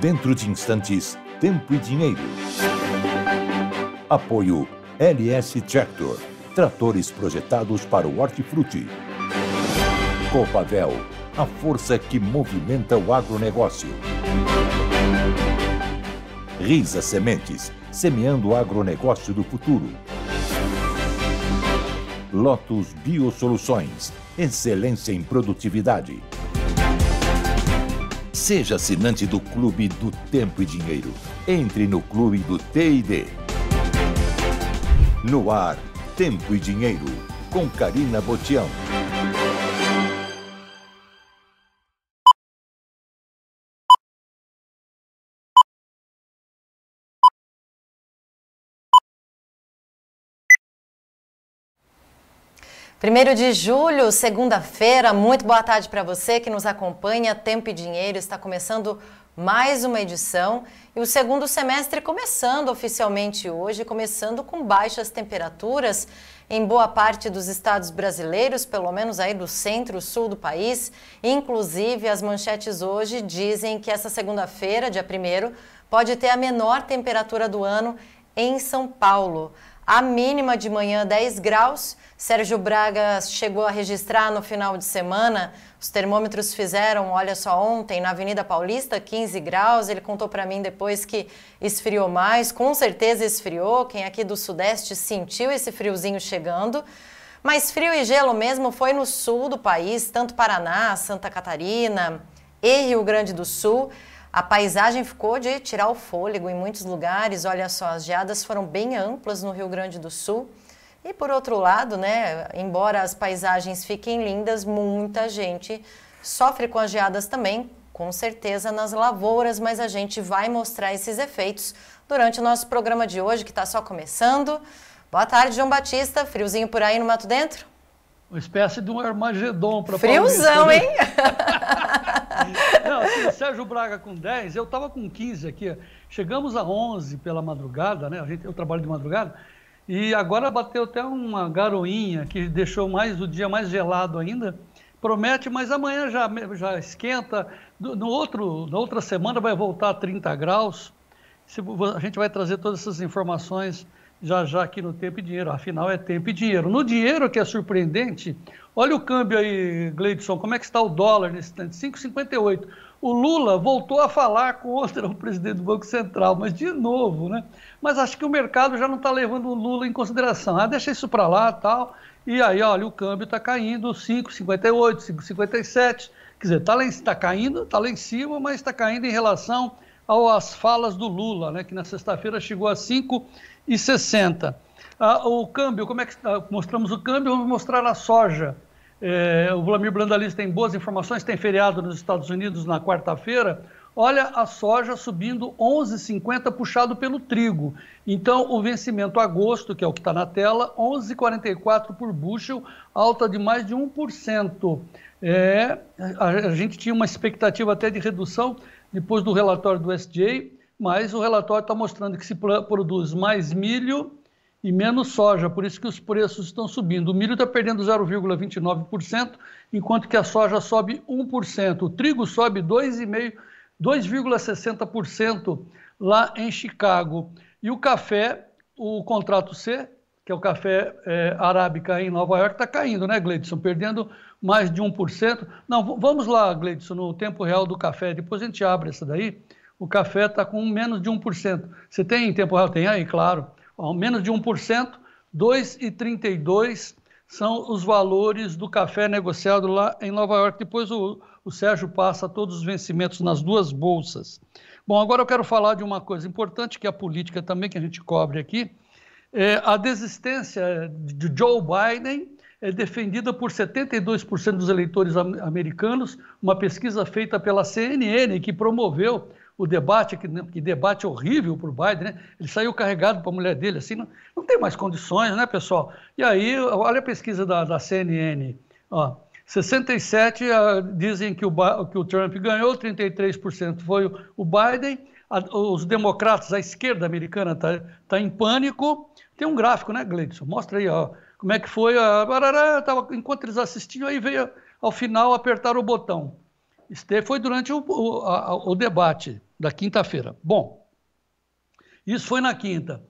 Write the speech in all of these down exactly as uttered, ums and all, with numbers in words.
Dentro de instantes, tempo e dinheiro. Apoio L S Tractor, tratores projetados para o hortifruti. Copavel, a força que movimenta o agronegócio. Risa Sementes, semeando o agronegócio do futuro. Lotus Biosoluções, excelência em produtividade. Seja assinante do Clube do Tempo e Dinheiro. Entre no Clube do T e D. No ar, Tempo e Dinheiro, com Karina Botião. primeiro de julho, segunda-feira, muito boa tarde para você que nos acompanha. Tempo e Dinheiro está começando mais uma edição e o segundo semestre começando oficialmente hoje, começando com baixas temperaturas em boa parte dos estados brasileiros, pelo menos aí do centro-sul do país. Inclusive, as manchetes hoje dizem que essa segunda-feira, dia primeiro, pode ter a menor temperatura do ano em São Paulo. A mínima de manhã, dez graus. Sérgio Braga chegou a registrar no final de semana. Os termômetros fizeram, olha só, ontem na Avenida Paulista, quinze graus. Ele contou para mim depois que esfriou mais. Com certeza esfriou. Quem aqui do Sudeste sentiu esse friozinho chegando. Mas frio e gelo mesmo foi no sul do país, tanto Paraná, Santa Catarina e Rio Grande do Sul. A paisagem ficou de tirar o fôlego em muitos lugares. Olha só, as geadas foram bem amplas no Rio Grande do Sul. E por outro lado, né, embora as paisagens fiquem lindas, muita gente sofre com as geadas também, com certeza nas lavouras, mas a gente vai mostrar esses efeitos durante o nosso programa de hoje, que está só começando. Boa tarde, João Batista. Friozinho por aí no Mato Dentro? Uma espécie de um Armagedon para friozão, Paulista, hein? Não, assim, Sérgio Braga com dez, eu estava com quinze aqui. Chegamos a onze pela madrugada, né? A gente, eu trabalho de madrugada. E agora bateu até uma garoinha que deixou mais o dia mais gelado ainda. Promete, mas amanhã já, já esquenta. No, no outro, na outra semana vai voltar a trinta graus. A gente vai trazer todas essas informações já já aqui no Tempo e Dinheiro. Afinal, é Tempo e Dinheiro. No dinheiro, que é surpreendente, olha o câmbio aí, Gleidson, como é que está o dólar nesse instante? cinco reais e cinquenta e oito centavos. O Lula voltou a falar contra o presidente do Banco Central, mas de novo, né? Mas acho que o mercado já não está levando o Lula em consideração. Ah, deixa isso para lá e tal. E aí, olha, o câmbio está caindo, cinco reais e cinquenta e oito centavos, cinco reais e cinquenta e sete centavos. Quer dizer, está tá caindo, está lá em cima, mas está caindo em relação às falas do Lula, né? Que na sexta-feira chegou a cinco reais e sessenta centavos. Ah, o câmbio, como é que está? Mostramos o câmbio, vamos mostrar a soja. É, o Vlamir Brandalize tem boas informações, tem feriado nos Estados Unidos na quarta-feira. Olha a soja subindo onze reais e cinquenta centavos, puxado pelo trigo. Então, o vencimento agosto, que é o que está na tela, onze reais e quarenta e quatro centavos por bushel, alta de mais de um por cento. É, a gente tinha uma expectativa até de redução depois do relatório do U S D A, mas o relatório está mostrando que se produz mais milho e menos soja, por isso que os preços estão subindo. O milho está perdendo zero vírgula vinte e nove por cento, enquanto que a soja sobe um por cento. O trigo sobe dois vírgula sessenta por cento lá em Chicago. E o café, o contrato C, que é o café é, arábica em Nova York, está caindo, né, Gleidson? Perdendo mais de um por cento. Não, vamos lá, Gleidson, no tempo real do café. Depois a gente abre essa daí. O café está com menos de um por cento. Você tem em tempo real? Tem aí, claro. Ao menos de um por cento, dois reais e trinta e dois centavos são os valores do café negociado lá em Nova York. Depois o, o Sérgio passa todos os vencimentos nas duas bolsas. Bom, agora eu quero falar de uma coisa importante, que é a política também, que a gente cobre aqui. É, a desistência de Joe Biden é defendida por setenta e dois por cento dos eleitores americanos, uma pesquisa feita pela C N N que promoveu o debate, que, que debate horrível para o Biden, né? Ele saiu carregado para a mulher dele, assim, não, não tem mais condições, né, pessoal? E aí, olha a pesquisa da, da C N N, ó, sessenta e sete por cento dizem que o, que o Trump ganhou, trinta e três por cento foi o Biden, a, os democratas, a esquerda americana está tá em pânico. Tem um gráfico, né, Gleidson? Mostra aí, ó, como é que foi. A, barará, tava, enquanto eles assistiam, aí veio, ao final, apertar o botão. Isso foi durante o, o, a, o debate da quinta-feira. Bom, isso foi na quinta.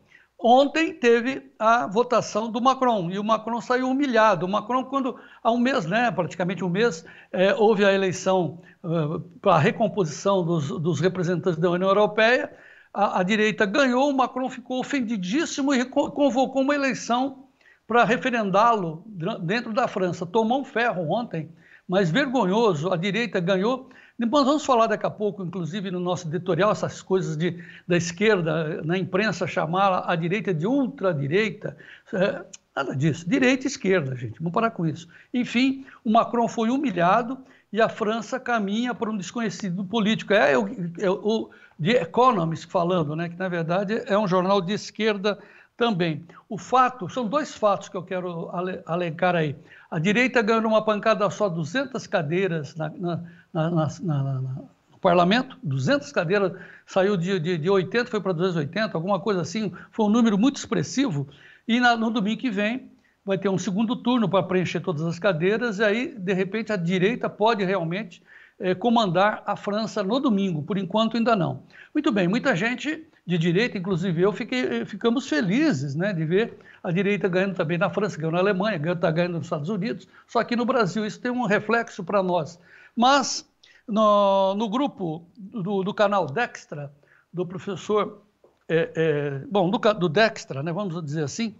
Ontem teve a votação do Macron, e o Macron saiu humilhado. O Macron, quando há um mês, né, praticamente um mês, é, houve a eleição uh, para a recomposição dos, dos representantes da União Europeia, a, a direita ganhou, o Macron ficou ofendidíssimo e convocou uma eleição para referendá-lo dentro da França. Tomou um ferro ontem, mas vergonhoso, a direita ganhou. Nós vamos falar daqui a pouco, inclusive no nosso editorial, essas coisas de, da esquerda, na imprensa, chamar a direita de ultradireita, é, nada disso, direita e esquerda, gente, vamos parar com isso. Enfim, o Macron foi humilhado e a França caminha para um desconhecido político, é o, é o The Economist falando, né, que na verdade é um jornal de esquerda também. O fato, são dois fatos que eu quero alencar aí. A direita ganhou uma pancada só, duzentas cadeiras na, na, na, na, na, no parlamento, duzentas cadeiras, saiu de, de, de oitenta, foi para duzentos e oitenta, alguma coisa assim, foi um número muito expressivo, e na, no domingo que vem vai ter um segundo turno para preencher todas as cadeiras, e aí, de repente, a direita pode realmente eh, comandar a França no domingo, por enquanto ainda não. Muito bem, muita gente de direita, inclusive eu, fiquei, ficamos felizes, né, de ver a direita ganhando também na França, ganhou na Alemanha, ganhou, está ganhando nos Estados Unidos, só que no Brasil isso tem um reflexo para nós. Mas no, no grupo do, do canal Dextra, do professor, é, é, bom, do, do Dextra, né, vamos dizer assim,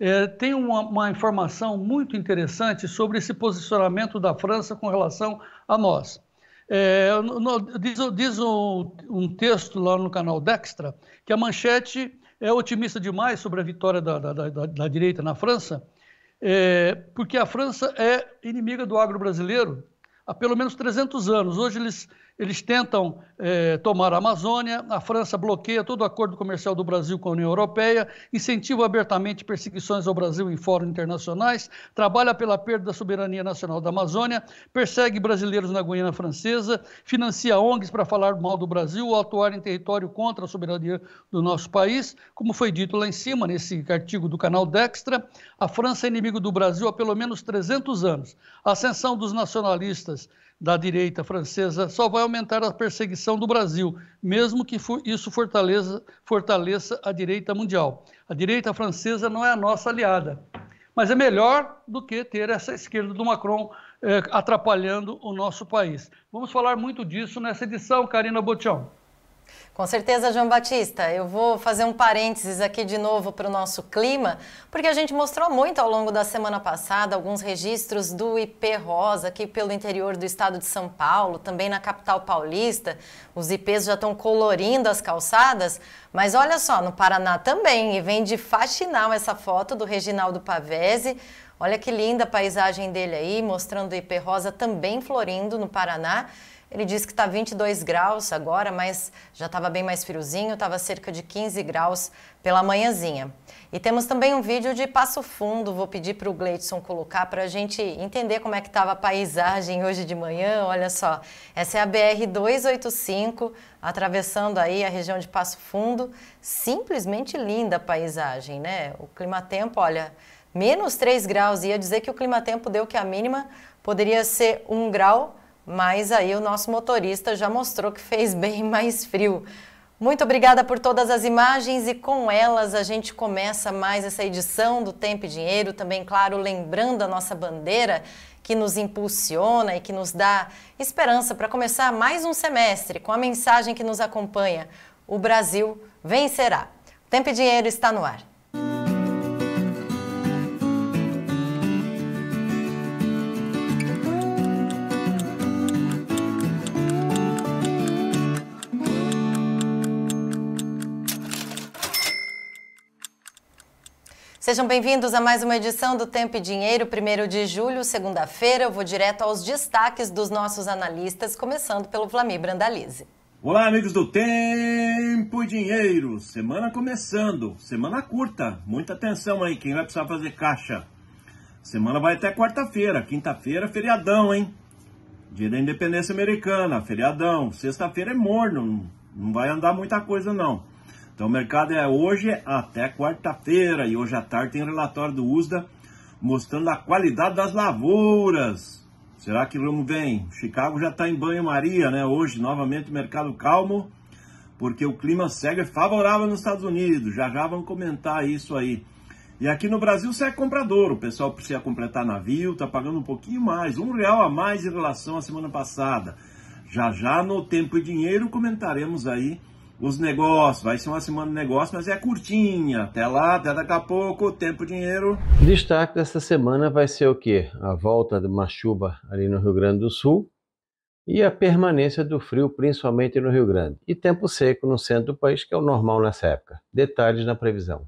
é, tem uma, uma informação muito interessante sobre esse posicionamento da França com relação a nós. É, no, diz diz um, um texto lá no canal Dextra que a manchete é otimista demais sobre a vitória da, da, da, da direita na França, é, porque a França é inimiga do agro brasileiro há pelo menos trezentos anos. Hoje eles, eles tentam é, tomar a Amazônia, a França bloqueia todo o acordo comercial do Brasil com a União Europeia, incentiva abertamente perseguições ao Brasil em fóruns internacionais, trabalha pela perda da soberania nacional da Amazônia, persegue brasileiros na Guiana Francesa, financia O N Gs para falar mal do Brasil ou atuar em território contra a soberania do nosso país. Como foi dito lá em cima, nesse artigo do canal Dextra, a França é inimigo do Brasil há pelo menos trezentos anos. A ascensão dos nacionalistas da direita francesa só vai aumentar a perseguição do Brasil, mesmo que isso fortaleça, fortaleça a direita mundial. A direita francesa não é a nossa aliada, mas é melhor do que ter essa esquerda do Macron eh, atrapalhando o nosso país. Vamos falar muito disso nessa edição, Karina Botião. Com certeza, João Batista. Eu vou fazer um parênteses aqui de novo para o nosso clima, porque a gente mostrou muito ao longo da semana passada alguns registros do I P rosa aqui pelo interior do estado de São Paulo, também na capital paulista. Os I Ps já estão colorindo as calçadas, mas olha só, no Paraná também, e vem de faxinal essa foto do Reginaldo Pavese. Olha que linda a paisagem dele aí, mostrando o I P rosa também florindo no Paraná. Ele disse que está vinte e dois graus agora, mas já estava bem mais friozinho, estava cerca de quinze graus pela manhãzinha. E temos também um vídeo de Passo Fundo, vou pedir para o Gleidson colocar para a gente entender como é que estava a paisagem hoje de manhã. Olha só, essa é a B R duzentos e oitenta e cinco, atravessando aí a região de Passo Fundo. Simplesmente linda a paisagem, né? O climatempo, olha, menos três graus, ia dizer que o climatempo deu que a mínima poderia ser um grau, mas aí o nosso motorista já mostrou que fez bem mais frio. Muito obrigada por todas as imagens e com elas a gente começa mais essa edição do Tempo e Dinheiro, também, claro, lembrando a nossa bandeira que nos impulsiona e que nos dá esperança para começar mais um semestre com a mensagem que nos acompanha: o Brasil vencerá. O Tempo e Dinheiro está no ar. Sejam bem-vindos a mais uma edição do Tempo e Dinheiro, primeiro de julho, segunda-feira. Eu vou direto aos destaques dos nossos analistas, começando pelo Vlamir Brandalize. Olá, amigos do Tempo e Dinheiro. Semana começando, semana curta. Muita atenção aí, quem vai precisar fazer caixa. Semana vai até quarta-feira, quinta-feira, feriadão, hein? Dia da Independência Americana, feriadão. Sexta-feira é morno, não vai andar muita coisa não. Então o mercado é hoje até quarta-feira, e hoje à tarde tem relatório do U S D A mostrando a qualidade das lavouras. Será que vamos bem? Chicago já está em banho-maria, né? Hoje novamente o mercado calmo, porque o clima segue favorável nos Estados Unidos. Já já vamos comentar isso aí. E aqui no Brasil você é comprador, o pessoal precisa completar navio, está pagando um pouquinho mais, um real a mais em relação à semana passada. Já já no Tempo e Dinheiro comentaremos aí os negócios. Vai ser uma semana de negócio, mas é curtinha. Até lá, até daqui a pouco, Tempo e Dinheiro. O destaque dessa semana vai ser o quê? A volta de uma chuva ali no Rio Grande do Sul e a permanência do frio, principalmente no Rio Grande. E tempo seco no centro do país, que é o normal nessa época. Detalhes na previsão.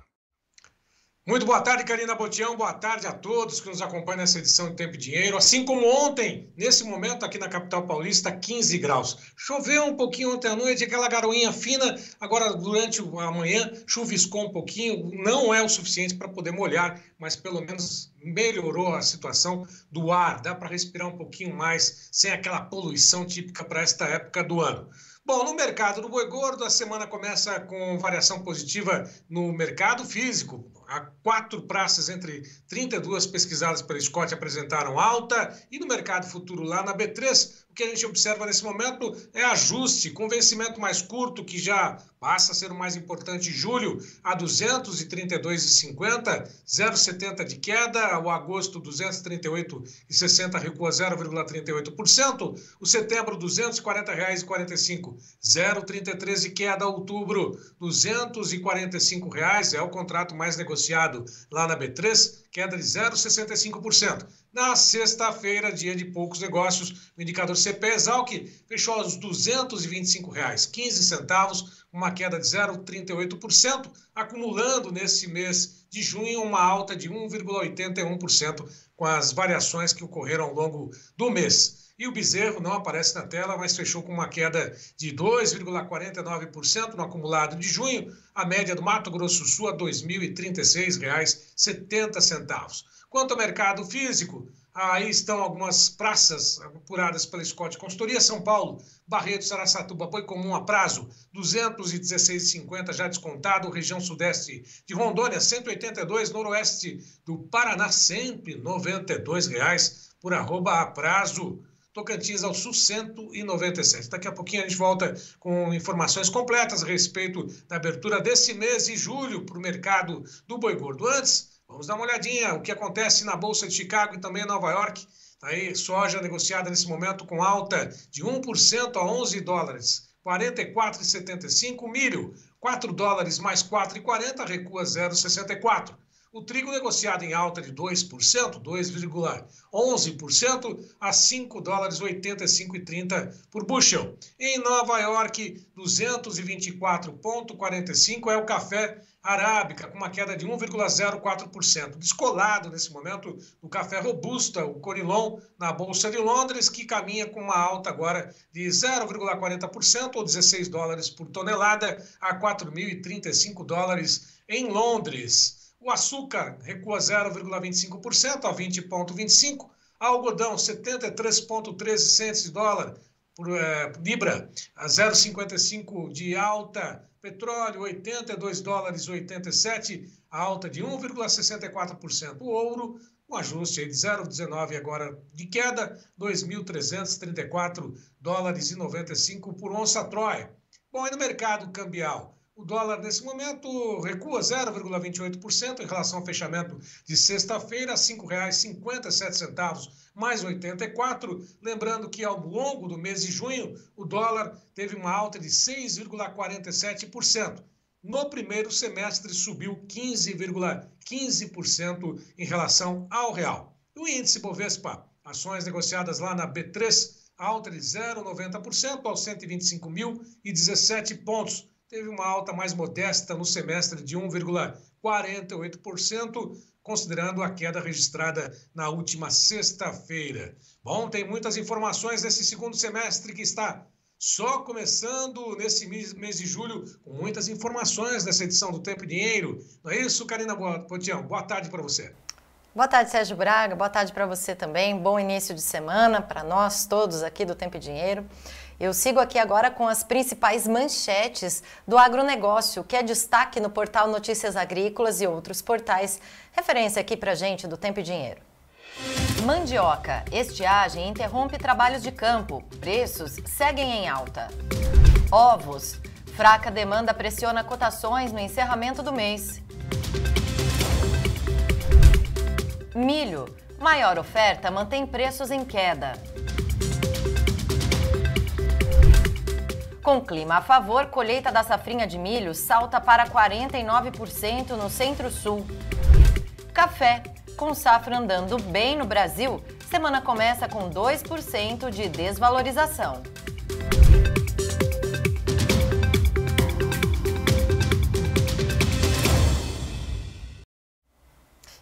Muito boa tarde, Karina Botião. Boa tarde a todos que nos acompanham nessa edição de Tempo e Dinheiro. Assim como ontem, nesse momento aqui na capital paulista, quinze graus. Choveu um pouquinho ontem à noite, aquela garoinha fina. Agora, durante a manhã, chuviscou um pouquinho. Não é o suficiente para poder molhar, mas pelo menos melhorou a situação do ar. Dá para respirar um pouquinho mais, sem aquela poluição típica para esta época do ano. Bom, no mercado do boi gordo, a semana começa com variação positiva no mercado físico. Há quatro praças entre trinta e duas pesquisadas pelo Scott apresentaram alta, e no mercado futuro lá na B três, o que a gente observa nesse momento é ajuste, com vencimento mais curto, que já passa a ser o mais importante em julho, a duzentos e trinta e dois reais e cinquenta, zero vírgula setenta de queda, o agosto duzentos e trinta e oito reais e sessenta, recua zero vírgula trinta e oito por cento, o setembro duzentos e quarenta reais e quarenta e cinco, zero vírgula trinta e três de queda, outubro duzentos e quarenta e cinco reais, é o contrato mais negociado lá na B três, queda de zero vírgula sessenta e cinco por cento. Na sexta-feira, dia de poucos negócios, o indicador CEPEA/ESALQ fechou aos duzentos e vinte e cinco reais e quinze centavos, uma queda de zero vírgula trinta e oito por cento, acumulando nesse mês de junho uma alta de um vírgula oitenta e um por cento com as variações que ocorreram ao longo do mês. E o bezerro não aparece na tela, mas fechou com uma queda de dois vírgula quarenta e nove por cento no acumulado de junho, a média do Mato Grosso do Sul a dois mil e trinta e seis reais e setenta centavos. Quanto ao mercado físico, aí estão algumas praças apuradas pela Scott Consultoria. São Paulo, Barreto, Saracatuba, boi comum a prazo, duzentos e dezesseis reais e cinquenta já descontado. Região sudeste de Rondônia, cento e oitenta e dois reais. Noroeste do Paraná, cento e noventa e dois reais por arroba a prazo. Tocantins ao Sul, cento e noventa e sete. Daqui a pouquinho a gente volta com informações completas a respeito da abertura desse mês de julho para o mercado do boi gordo. Antes, vamos dar uma olhadinha o que acontece na Bolsa de Chicago e também em Nova York. Tá aí, soja negociada nesse momento com alta de um por cento a onze dólares, quarenta e quatro reais e setenta e cinco. Milho, quatro dólares mais quatro reais e quarenta, recua zero vírgula sessenta e quatro. O trigo negociado em alta de dois por cento, dois vírgula onze por cento, a cinco dólares e oitenta e cinco e trinta por bushel. Em Nova York, duzentos e vinte e quatro reais e quarenta e cinco é o café arábica, com uma queda de um vírgula zero quatro por cento. Descolado nesse momento o café robusta, o Conilon, na Bolsa de Londres, que caminha com uma alta agora de zero vírgula quarenta por cento, ou dezesseis dólares por tonelada, a quatro mil e trinta e cinco dólares em Londres. O açúcar recua zero vírgula vinte e cinco por cento a vinte vírgula vinte e cinco. Algodão, setenta e três vírgula treze centavos de dólar por é, libra, a zero vírgula cinquenta e cinco de alta. Petróleo, oitenta e dois dólares e oitenta e sete, alta de um vírgula sessenta e quatro por cento. O ouro, um ajuste de zero vírgula dezenove agora de queda, dois mil trezentos e trinta e quatro dólares e noventa e cinco por onça troia. Bom, e no mercado cambial? O dólar, nesse momento, recua zero vírgula vinte e oito por cento em relação ao fechamento de sexta-feira, cinco reais e cinquenta e sete centavos mais oitenta e quatro. Lembrando que, ao longo do mês de junho, o dólar teve uma alta de seis vírgula quarenta e sete por cento. No primeiro semestre, subiu quinze vírgula quinze por cento em relação ao real. O índice Bovespa, ações negociadas lá na B três, alta de zero vírgula noventa por cento aos cento e vinte e cinco mil e dezessete pontos. Teve uma alta mais modesta no semestre de um vírgula quarenta e oito por cento, considerando a queda registrada na última sexta-feira. Bom, tem muitas informações nesse segundo semestre que está só começando nesse mês de julho, com muitas informações nessa edição do Tempo e Dinheiro. Não é isso, Karina Botião? Boa tarde para você. Boa tarde, Sérgio Braga. Boa tarde para você também. Bom início de semana para nós todos aqui do Tempo e Dinheiro. Eu sigo aqui agora com as principais manchetes do agronegócio, que é destaque no portal Notícias Agrícolas e outros portais. Referência aqui pra gente do Tempo e Dinheiro. Mandioca, estiagem interrompe trabalhos de campo, preços seguem em alta. Ovos, fraca demanda pressiona cotações no encerramento do mês. Milho, maior oferta mantém preços em queda. Com clima a favor, colheita da safrinha de milho salta para quarenta e nove por cento no Centro-Sul. Café, com safra andando bem no Brasil, semana começa com dois por cento de desvalorização.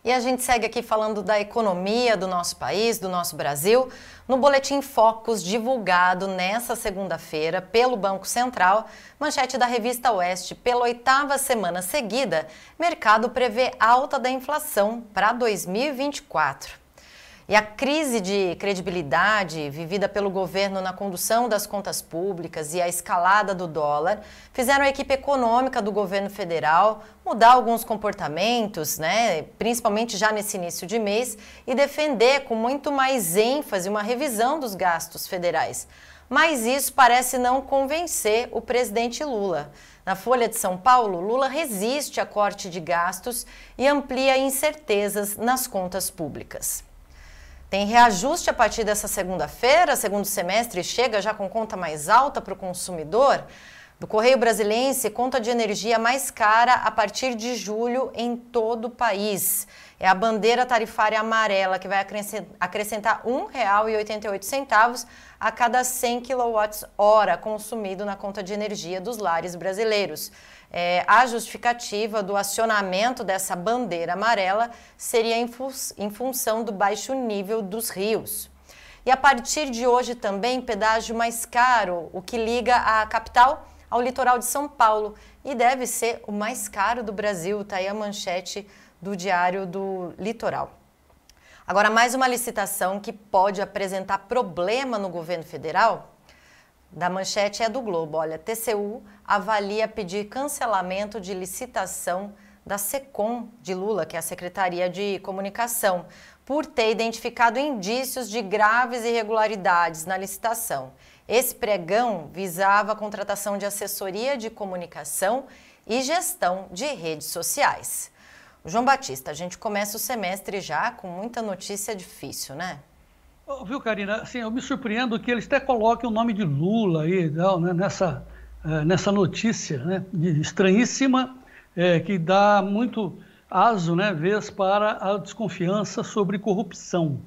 E a gente segue aqui falando da economia do nosso país, do nosso Brasil, no Boletim Focus, divulgado nesta segunda-feira pelo Banco Central. Manchete da revista Oeste: pela oitava semana seguida, mercado prevê alta da inflação para dois mil e vinte e quatro. E a crise de credibilidade vivida pelo governo na condução das contas públicas e a escalada do dólar fizeram a equipe econômica do governo federal mudar alguns comportamentos, né, principalmente já nesse início de mês, e defender com muito mais ênfase uma revisão dos gastos federais. Mas isso parece não convencer o presidente Lula. Na Folha de São Paulo, Lula resiste a corte de gastos e amplia incertezas nas contas públicas. Tem reajuste a partir dessa segunda-feira, segundo semestre chega já com conta mais alta para o consumidor. Do Correio Brasiliense, conta de energia mais cara a partir de julho em todo o país. É a bandeira tarifária amarela que vai acrescentar um real e oitenta e oito centavos a cada cem quilowatts hora consumido na conta de energia dos lares brasileiros. É, a justificativa do acionamento dessa bandeira amarela seria em, fu em função do baixo nível dos rios. E a partir de hoje também, pedágio mais caro, o que liga a capital ao litoral de São Paulo, e deve ser o mais caro do Brasil. Está aí a manchete do Diário do Litoral. Agora, mais uma licitação que pode apresentar problema no governo federal. Da manchete é do Globo, olha, T C U avalia pedir cancelamento de licitação da SECOM de Lula, que é a Secretaria de Comunicação, por ter identificado indícios de graves irregularidades na licitação. Esse pregão visava a contratação de assessoria de comunicação e gestão de redes sociais. João Batista, a gente começa o semestre já com muita notícia difícil, né? Viu, Karina? Assim, eu me surpreendo que eles até coloquem o nome de Lula aí, né, nessa, nessa notícia, né, estranhíssima, é, que dá muito aso, né, vez para a desconfiança sobre corrupção.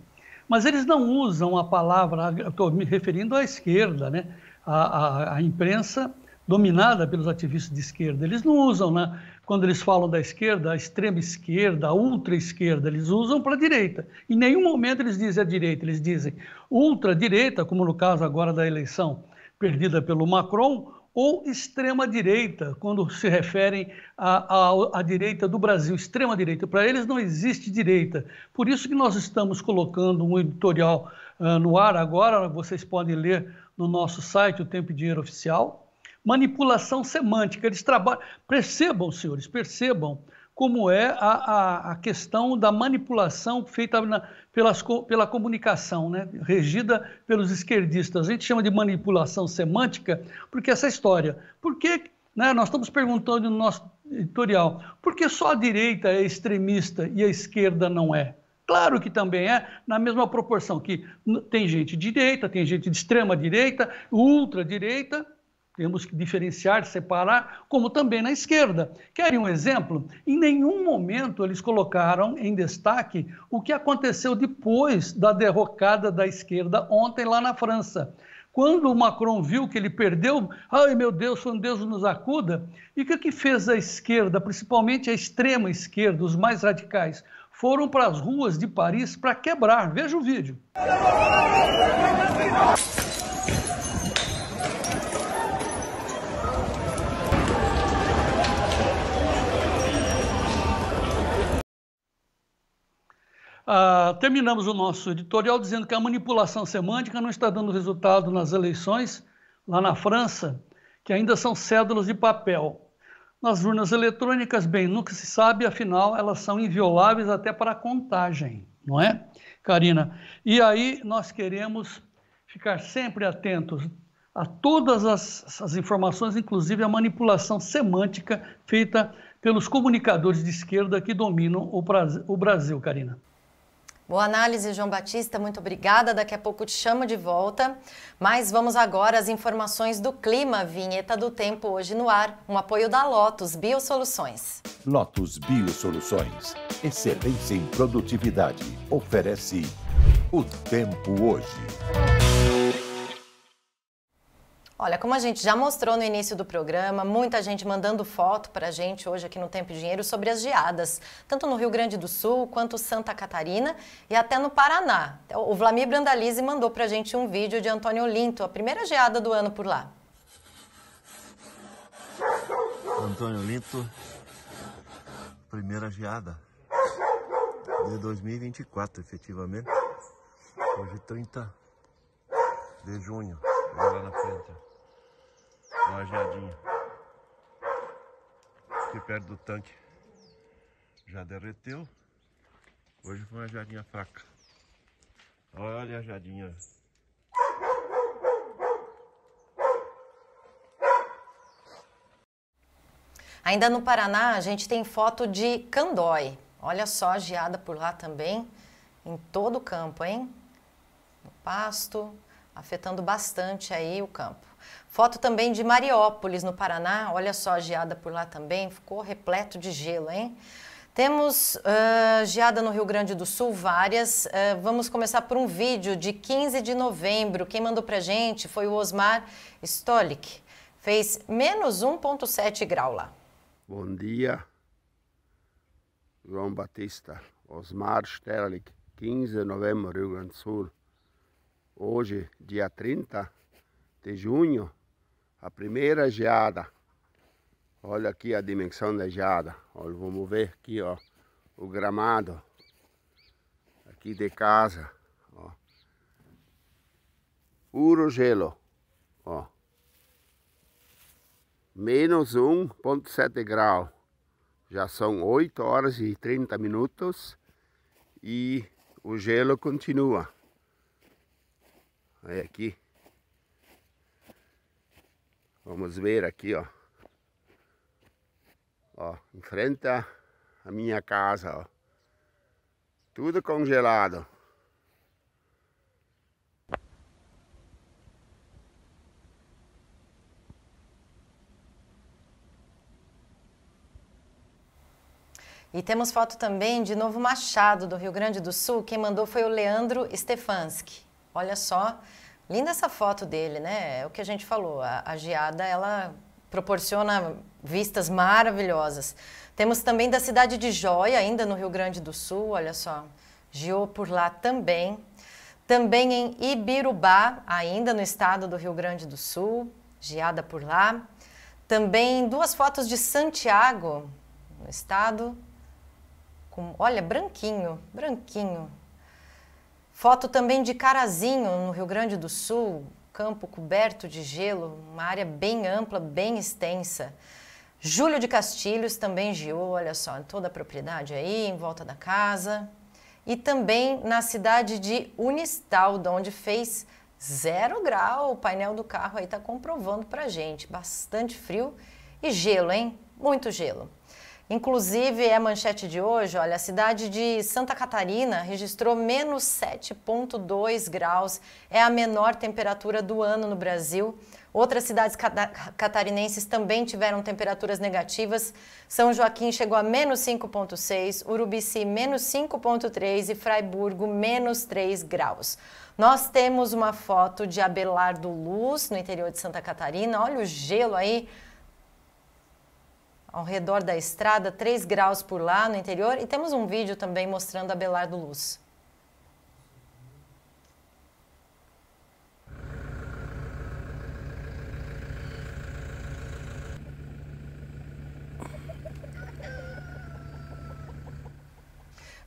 Mas eles não usam a palavra, estou me referindo à esquerda, né, a, a, a imprensa dominada pelos ativistas de esquerda. Eles não usam, né, quando eles falam da esquerda, a extrema esquerda, a ultra esquerda, eles usam para a direita. Em nenhum momento eles dizem a direita, eles dizem ultra direita, como no caso agora da eleição perdida pelo Macron, ou extrema direita, quando se referem à, à, à direita do Brasil, extrema direita. Para eles não existe direita. Por isso que nós estamos colocando um editorial uh, no ar agora, vocês podem ler no nosso site, o Tempo e Dinheiro Oficial. Manipulação semântica, eles trabalham... Percebam, senhores, percebam como é a, a, a questão da manipulação feita na, pelas, pela comunicação, né? Regida pelos esquerdistas. A gente chama de manipulação semântica porque essa história... Por que, né, nós estamos perguntando no nosso editorial, por que só a direita é extremista e a esquerda não é? Claro que também é, na mesma proporção que tem gente de direita, tem gente de extrema direita, ultra direita... Temos que diferenciar, separar, como também na esquerda. Querem um exemplo? Em nenhum momento eles colocaram em destaque o que aconteceu depois da derrocada da esquerda ontem lá na França. Quando o Macron viu que ele perdeu, ai meu Deus, quando Deus nos acuda, e o que, que fez a esquerda, principalmente a extrema esquerda, os mais radicais, foram para as ruas de Paris para quebrar. Veja o vídeo. Ah, terminamos o nosso editorial dizendo que a manipulação semântica não está dando resultado nas eleições, lá na França, que ainda são cédulas de papel. Nas urnas eletrônicas, bem, nunca se sabe, afinal, elas são invioláveis até para a contagem, não é, Karina? E aí nós queremos ficar sempre atentos a todas as, as informações, inclusive a manipulação semântica feita pelos comunicadores de esquerda que dominam o, o Brasil, Karina. Boa análise, João Batista, muito obrigada. Daqui a pouco te chamo de volta. Mas vamos agora às informações do clima. Vinheta do Tempo hoje no ar. Um apoio da Lotus Biosoluções. Lotus Biosoluções, excelência em produtividade. Oferece o Tempo Hoje. Olha, como a gente já mostrou no início do programa, muita gente mandando foto para a gente hoje aqui no Tempo e Dinheiro sobre as geadas, tanto no Rio Grande do Sul, quanto Santa Catarina e até no Paraná. O Vlamir Brandalize mandou para a gente um vídeo de Antônio Olinto, a primeira geada do ano por lá. Antônio Olinto, primeira geada de dois mil e vinte e quatro, efetivamente, hoje trinta de junho, lá na frente. Uma geadinha. Aqui perto do tanque já derreteu. Hoje foi uma geadinha fraca. Olha a geadinha. Ainda no Paraná, a gente tem foto de Candói. Olha só a geada por lá também. Em todo o campo, hein? No pasto, afetando bastante aí o campo. Foto também de Mariópolis, no Paraná. Olha só a geada por lá também. Ficou repleto de gelo, hein? Temos uh, geada no Rio Grande do Sul, várias. Uh, vamos começar por um vídeo de quinze de novembro. Quem mandou pra gente foi o Osmar Stolik. Fez menos um vírgula sete grau lá. Bom dia, João Batista. Osmar Stolik, quinze de novembro, Rio Grande do Sul. Hoje, dia trinta de junho, a primeira geada. Olha aqui a dimensão da geada. Olha, vamos ver aqui, ó, o gramado aqui de casa, ó. Puro gelo, ó. Menos um vírgula sete grau. Já são oito horas e trinta minutos e o gelo continua. Olha aqui, vamos ver aqui, ó, ó, em frente à minha casa, ó, tudo congelado. E temos foto também de Novo Machado, do Rio Grande do Sul. Quem mandou foi o Leandro Stefanski. Olha só, linda essa foto dele, né? É o que a gente falou, a, a geada, ela proporciona vistas maravilhosas. Temos também da cidade de Joia, ainda no Rio Grande do Sul, olha só, geou por lá também. Também em Ibirubá, ainda no estado do Rio Grande do Sul, geada por lá. Também duas fotos de Santiago, no estado, com, olha, branquinho, branquinho. Foto também de Carazinho, no Rio Grande do Sul, campo coberto de gelo, uma área bem ampla, bem extensa. Júlio de Castilhos também geou, olha só, toda a propriedade aí, em volta da casa. E também na cidade de Unistaldo, onde fez zero grau, o painel do carro aí está comprovando pra gente. Bastante frio e gelo, hein? Muito gelo. Inclusive, é a manchete de hoje, olha, a cidade de Santa Catarina registrou menos sete vírgula dois graus, é a menor temperatura do ano no Brasil. Outras cidades catarinenses também tiveram temperaturas negativas. São Joaquim chegou a menos cinco vírgula seis, Urubici menos cinco vírgula três e Fraiburgo menos três graus. Nós temos uma foto de Abelardo Luz, no interior de Santa Catarina, olha o gelo aí. Ao redor da estrada, três graus por lá no interior. E temos um vídeo também mostrando Abelardo Luz.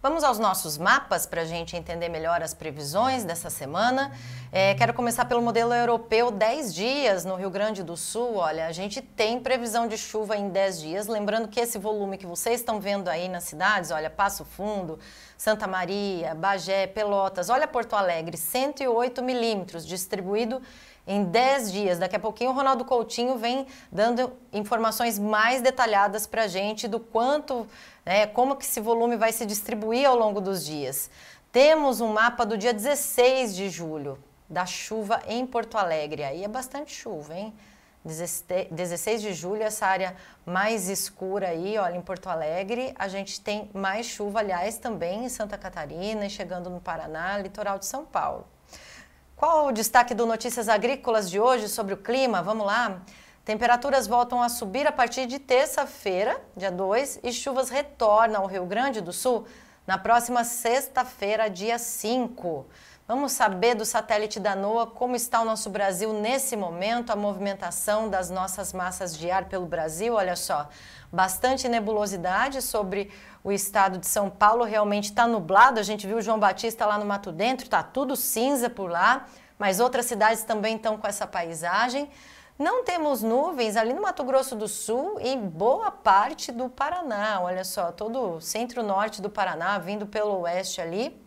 Vamos aos nossos mapas para a gente entender melhor as previsões dessa semana. É, quero começar pelo modelo europeu dez dias no Rio Grande do Sul. Olha, a gente tem previsão de chuva em dez dias. Lembrando que esse volume que vocês estão vendo aí nas cidades, olha, Passo Fundo, Santa Maria, Bagé, Pelotas, olha Porto Alegre, cento e oito milímetros, distribuído em dez dias. Daqui a pouquinho o Ronaldo Coutinho vem dando informações mais detalhadas para a gente do quanto, né, como que esse volume vai se distribuir ao longo dos dias. Temos um mapa do dia dezesseis de julho, da chuva em Porto Alegre. Aí é bastante chuva, hein? dezesseis de julho, essa área mais escura aí, olha, em Porto Alegre, a gente tem mais chuva, aliás, também em Santa Catarina, chegando no Paraná, litoral de São Paulo. Qual o destaque do Notícias Agrícolas de hoje sobre o clima? Vamos lá. Temperaturas voltam a subir a partir de terça-feira, dia dois, e chuvas retornam ao Rio Grande do Sul na próxima sexta-feira, dia cinco. Vamos saber do satélite da NOAA como está o nosso Brasil nesse momento, a movimentação das nossas massas de ar pelo Brasil. Olha só, bastante nebulosidade sobre o estado de São Paulo, realmente está nublado. A gente viu o João Batista lá no Mato Dentro, está tudo cinza por lá, mas outras cidades também estão com essa paisagem. Não temos nuvens ali no Mato Grosso do Sul e boa parte do Paraná. Olha só, todo o centro-norte do Paraná, vindo pelo oeste ali,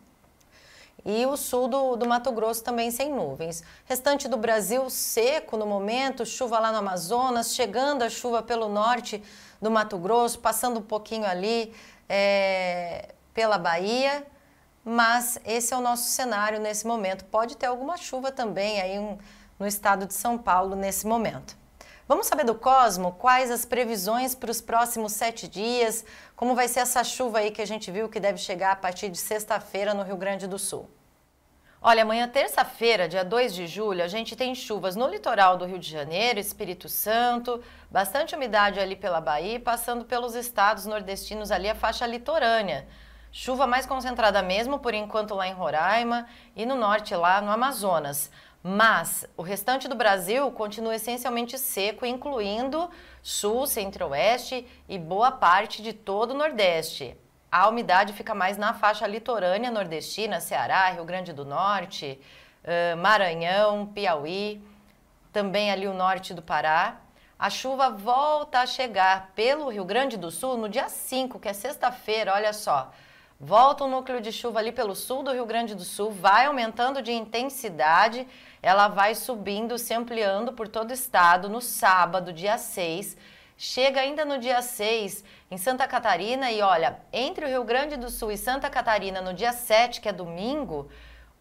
e o sul do, do Mato Grosso também sem nuvens. Restante do Brasil seco no momento, chuva lá no Amazonas, chegando a chuva pelo norte do Mato Grosso, passando um pouquinho ali é, pela Bahia, mas esse é o nosso cenário nesse momento. Pode ter alguma chuva também aí no estado de São Paulo nesse momento. Vamos saber do Cosmo quais as previsões para os próximos sete dias, como vai ser essa chuva aí que a gente viu que deve chegar a partir de sexta-feira no Rio Grande do Sul. Olha, amanhã terça-feira, dia dois de julho, a gente tem chuvas no litoral do Rio de Janeiro, Espírito Santo, bastante umidade ali pela Bahia, passando pelos estados nordestinos ali a faixa litorânea. Chuva mais concentrada mesmo, por enquanto, lá em Roraima e no norte lá no Amazonas. Mas o restante do Brasil continua essencialmente seco, incluindo sul, centro-oeste e boa parte de todo o Nordeste. A umidade fica mais na faixa litorânea nordestina, Ceará, Rio Grande do Norte, Maranhão, Piauí, também ali o norte do Pará. A chuva volta a chegar pelo Rio Grande do Sul no dia cinco, que é sexta-feira, olha só. Volta o núcleo de chuva ali pelo sul do Rio Grande do Sul, vai aumentando de intensidade, ela vai subindo, se ampliando por todo o estado no sábado, dia seis. Chega ainda no dia seis em Santa Catarina e olha, entre o Rio Grande do Sul e Santa Catarina no dia sete, que é domingo,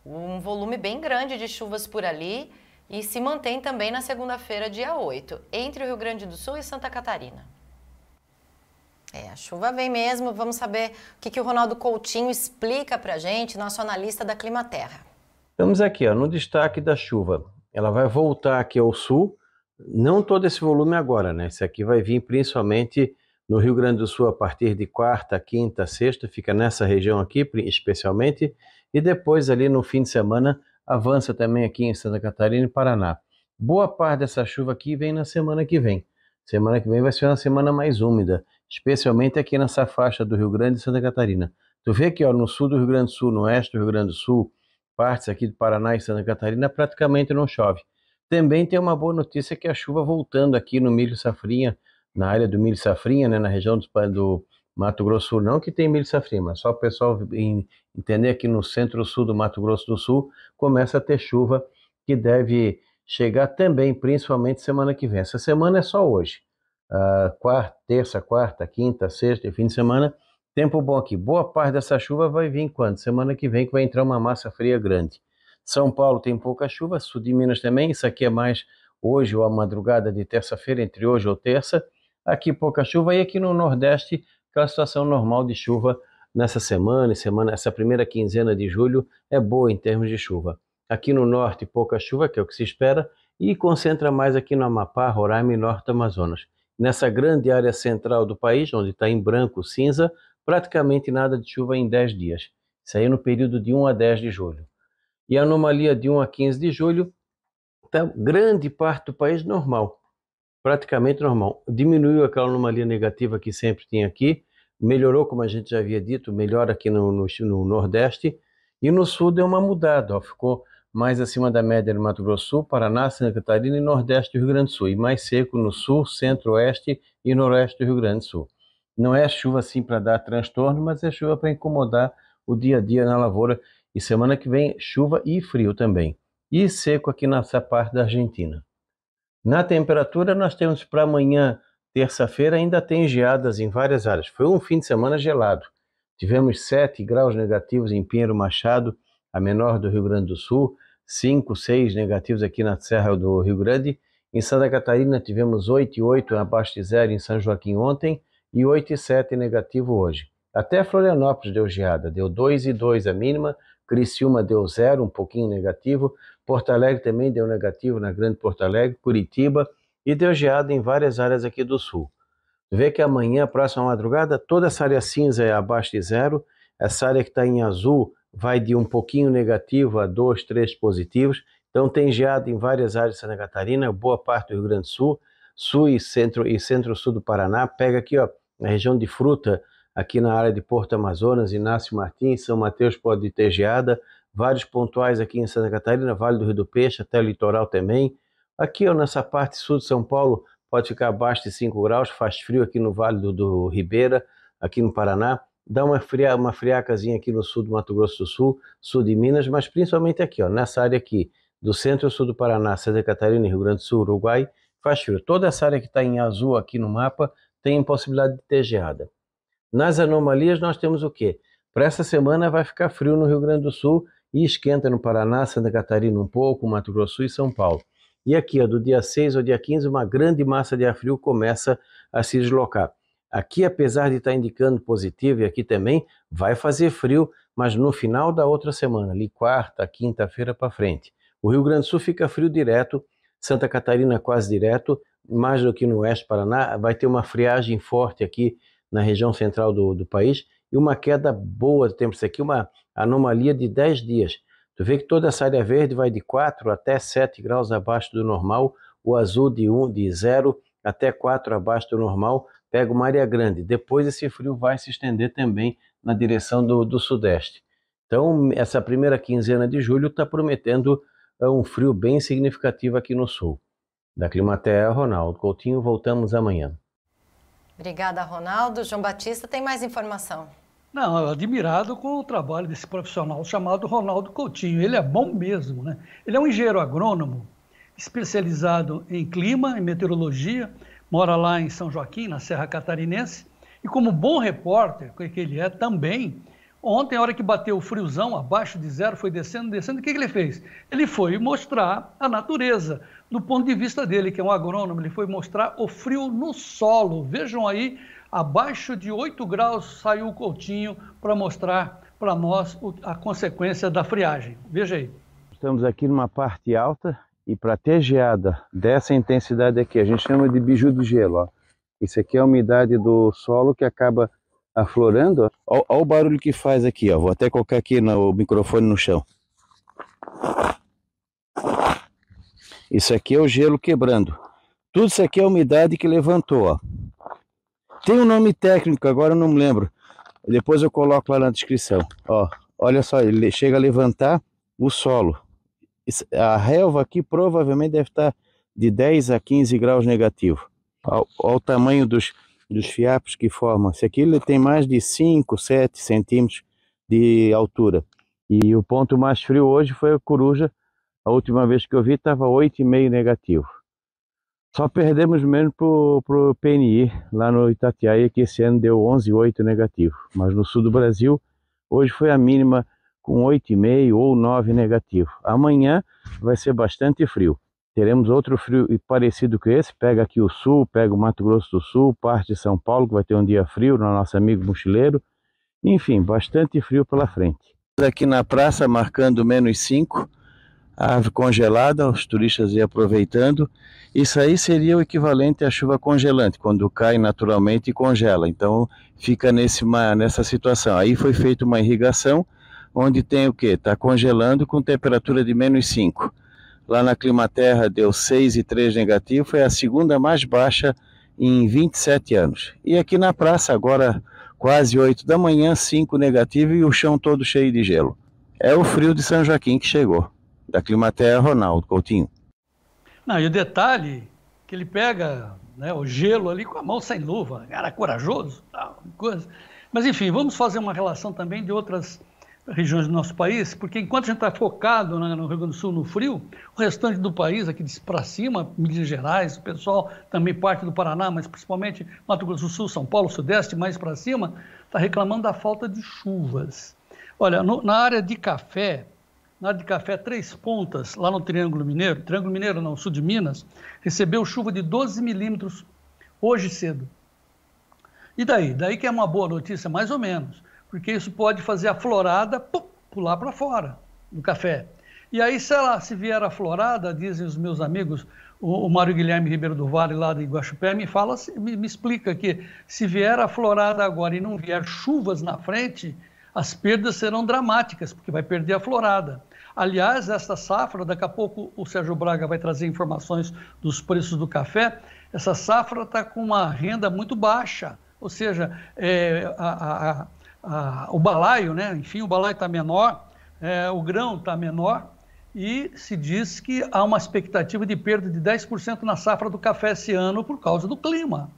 um volume bem grande de chuvas por ali e se mantém também na segunda-feira, dia oito, entre o Rio Grande do Sul e Santa Catarina. É, a chuva vem mesmo, vamos saber o que, que o Ronaldo Coutinho explica para a gente, nosso analista da Climaterra. Estamos aqui, ó, no destaque da chuva. Ela vai voltar aqui ao sul, não todo esse volume agora, né? Esse aqui vai vir principalmente no Rio Grande do Sul a partir de quarta, quinta, sexta, fica nessa região aqui especialmente, e depois ali no fim de semana avança também aqui em Santa Catarina e Paraná. Boa parte dessa chuva aqui vem na semana que vem. Semana que vem vai ser uma semana mais úmida, especialmente aqui nessa faixa do Rio Grande e Santa Catarina. Tu vê aqui, ó, no sul do Rio Grande do Sul, no oeste do Rio Grande do Sul, partes aqui do Paraná e Santa Catarina, praticamente não chove. Também tem uma boa notícia que a chuva voltando aqui no milho safrinha, na área do milho safrinha, né, na região do, do Mato Grosso do Sul, não que tem milho safrinha, mas só o pessoal entender que no centro-sul do Mato Grosso do Sul começa a ter chuva que deve chegar também, principalmente semana que vem. Essa semana é só hoje. Uh, quarta, terça, quarta, quinta, sexta e fim de semana, tempo bom aqui. Boa parte dessa chuva vai vir quando? Semana que vem que vai entrar uma massa fria grande. São Paulo tem pouca chuva, sul de Minas também, isso aqui é mais hoje ou a madrugada de terça-feira, entre hoje ou terça. Aqui pouca chuva e aqui no Nordeste, aquela situação normal de chuva nessa semana, semana, essa primeira quinzena de julho é boa em termos de chuva. Aqui no Norte pouca chuva, que é o que se espera, e concentra mais aqui no Amapá, Roraima e Norte do Amazonas. Nessa grande área central do país, onde está em branco, cinza, praticamente nada de chuva em dez dias. Isso aí no período de um a dez de julho. E a anomalia de um a quinze de julho, tá grande parte do país normal, praticamente normal. Diminuiu aquela anomalia negativa que sempre tinha aqui, melhorou, como a gente já havia dito, melhor aqui no, no, no Nordeste, e no Sul deu uma mudada, ó, ficou mais acima da média no Mato Grosso do Sul, Paraná, Santa Catarina e Nordeste do Rio Grande do Sul, e mais seco no Sul, Centro-Oeste e Noroeste do Rio Grande do Sul. Não é chuva assim para dar transtorno, mas é chuva para incomodar o dia a dia na lavoura, e semana que vem chuva e frio também, e seco aqui nessa parte da Argentina. Na temperatura nós temos para amanhã, terça-feira, ainda tem geadas em várias áreas. Foi um fim de semana gelado. Tivemos sete graus negativos em Pinheiro Machado, a menor do Rio Grande do Sul, cinco, seis negativos aqui na Serra do Rio Grande. Em Santa Catarina tivemos oito e oito abaixo de zero em São Joaquim ontem e oito e sete negativo hoje. Até Florianópolis deu geada, deu dois e dois a mínima, Criciúma deu zero, um pouquinho negativo, Porto Alegre também deu negativo na Grande Porto Alegre, Curitiba, e deu geada em várias áreas aqui do Sul. Vê que amanhã, próxima madrugada, toda essa área cinza é abaixo de zero, essa área que está em azul vai de um pouquinho negativo a dois, três positivos, então tem geada em várias áreas de Santa Catarina, boa parte do Rio Grande do Sul, Sul e Centro e Centro-Sul do Paraná, pega aqui, ó, na região de Fruta, aqui na área de Porto Amazonas, Inácio Martins, São Mateus pode ter geada, vários pontuais aqui em Santa Catarina, Vale do Rio do Peixe, até o litoral também. Aqui ó, nessa parte sul de São Paulo pode ficar abaixo de cinco graus, faz frio aqui no Vale do, do Ribeira, aqui no Paraná, dá uma, fria, uma friacazinha aqui no sul do Mato Grosso do Sul, sul de Minas, mas principalmente aqui, ó, nessa área aqui, do centro-sul do Paraná, Santa Catarina, Rio Grande do Sul, Uruguai, faz frio. Toda essa área que está em azul aqui no mapa tem possibilidade de ter geada. Nas anomalias nós temos o quê? Para essa semana vai ficar frio no Rio Grande do Sul e esquenta no Paraná, Santa Catarina um pouco, Mato Grosso e São Paulo. E aqui, ó, do dia seis ao dia quinze, uma grande massa de ar frio começa a se deslocar. Aqui, apesar de estar indicando positivo, e aqui também, vai fazer frio, mas no final da outra semana, ali quarta, quinta-feira para frente. O Rio Grande do Sul fica frio direto, Santa Catarina quase direto, mais do que no oeste do Paraná, vai ter uma friagem forte aqui, na região central do, do país, e uma queda boa de tempo. Isso aqui é uma anomalia de dez dias. Tu vê que toda essa área verde vai de quatro até sete graus abaixo do normal, o azul de um, de zero até quatro abaixo do normal, pega uma área grande. Depois esse frio vai se estender também na direção do, do sudeste. Então essa primeira quinzena de julho está prometendo um frio bem significativo aqui no sul. Da Climaterra, Ronaldo Coutinho, voltamos amanhã. Obrigada, Ronaldo. João Batista tem mais informação. Não, admirado com o trabalho desse profissional chamado Ronaldo Coutinho. Ele é bom mesmo, né? Ele é um engenheiro agrônomo, especializado em clima, em meteorologia, mora lá em São Joaquim, na Serra Catarinense, e como bom repórter, que ele é também, ontem, a hora que bateu o friozão, abaixo de zero, foi descendo, descendo, o que, que ele fez? Ele foi mostrar a natureza. Do ponto de vista dele, que é um agrônomo, ele foi mostrar o frio no solo. Vejam aí, abaixo de oito graus saiu o Coutinho para mostrar para nós a consequência da friagem. Veja aí. Estamos aqui numa parte alta e para ter geada dessa intensidade aqui, a gente chama de biju do gelo. Ó. Isso aqui é a umidade do solo que acaba aflorando. Olha o barulho que faz aqui. Ó. Vou até colocar aqui no, o microfone no chão. Isso aqui é o gelo quebrando. Tudo isso aqui é a umidade que levantou. Ó. Tem um nome técnico, agora eu não me lembro. Depois eu coloco lá na descrição. Ó, olha só, ele chega a levantar o solo. A relva aqui provavelmente deve estar de dez a quinze graus negativo. Olha o tamanho dos, dos fiapos que formam. Esse aqui ele tem mais de cinco, sete centímetros de altura. E o ponto mais frio hoje foi a Coruja. A última vez que eu vi estava oito e meio negativo. Só perdemos mesmo para o P N I, lá no Itatiaia, que esse ano deu onze e oito negativo. Mas no sul do Brasil, hoje foi a mínima com oito e meio ou nove negativo. Amanhã vai ser bastante frio. Teremos outro frio parecido com esse. Pega aqui o sul, pega o Mato Grosso do Sul, parte de São Paulo, que vai ter um dia frio, no nosso amigo mochileiro. Enfim, bastante frio pela frente. Aqui na praça, marcando menos cinco. Árvore congelada, os turistas iam aproveitando. Isso aí seria o equivalente à chuva congelante, quando cai naturalmente e congela. Então fica nesse, nessa situação. Aí foi feita uma irrigação, onde tem o que? Está congelando com temperatura de menos cinco. Lá na Climaterra deu seis e três negativo, foi a segunda mais baixa em vinte e sete anos. E aqui na praça agora quase oito da manhã, cinco negativo e o chão todo cheio de gelo. É o frio de São Joaquim que chegou. Da Climaterra, Ronaldo Coutinho. Não, e o detalhe que ele pega, né, o gelo ali com a mão sem luva, cara corajoso, tal, coisa. Mas enfim, vamos fazer uma relação também de outras regiões do nosso país, porque enquanto a gente está focado na, no Rio Grande do Sul no frio, o restante do país, aqui para cima, Minas Gerais, o pessoal também parte do Paraná, mas principalmente Mato Grosso do Sul, São Paulo, Sudeste, mais para cima, está reclamando da falta de chuvas. Olha, no, na área de café... Na área de café, Três Pontas, lá no Triângulo Mineiro, Triângulo Mineiro não, sul de Minas, recebeu chuva de doze milímetros hoje cedo. E daí? Daí que é uma boa notícia, mais ou menos, porque isso pode fazer a florada pum, pular para fora do café. E aí, se ela se vier a florada, dizem os meus amigos, o, o Mário Guilherme Ribeiro do Vale, lá de Iguaxupé, me fala, me, me explica que se vier a florada agora e não vier chuvas na frente, as perdas serão dramáticas, porque vai perder a florada. Aliás, essa safra, daqui a pouco o Sérgio Braga vai trazer informações dos preços do café, essa safra está com uma renda muito baixa, ou seja, é, a, a, a, o balaio, né? Enfim, o balaio está menor, é, o grão está menor e se diz que há uma expectativa de perda de dez por cento na safra do café esse ano por causa do clima,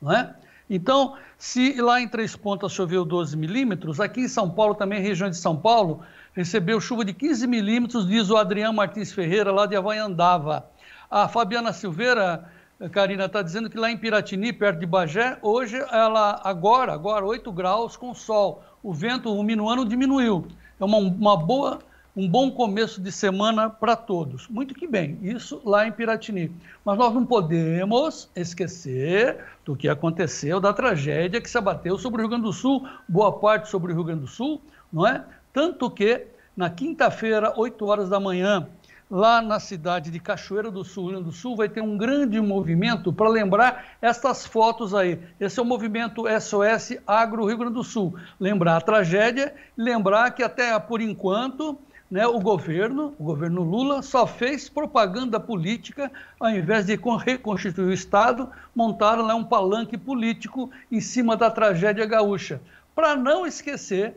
não é? Então, se lá em Três Pontas choveu doze milímetros, aqui em São Paulo, também região de São Paulo, recebeu chuva de quinze milímetros, diz o Adriano Martins Ferreira, lá de Havaiandava. A Fabiana Silveira, Karina, está dizendo que lá em Piratini, perto de Bagé, hoje, ela agora, agora oito graus com sol. O vento, o minuano diminuiu. É uma, uma boa, um bom começo de semana para todos. Muito que bem, isso lá em Piratini. Mas nós não podemos esquecer do que aconteceu, da tragédia que se abateu sobre o Rio Grande do Sul, boa parte sobre o Rio Grande do Sul, não é? Tanto que, na quinta-feira, oito horas da manhã, lá na cidade de Cachoeira do Sul, Rio Grande do Sul, vai ter um grande movimento para lembrar estas fotos aí. Esse é o movimento S O S Agro Rio Grande do Sul. Lembrar a tragédia, lembrar que até por enquanto... Né, o governo, o governo Lula, só fez propaganda política, ao invés de reconstituir o Estado, montaram lá um palanque político em cima da tragédia gaúcha. Para não esquecer,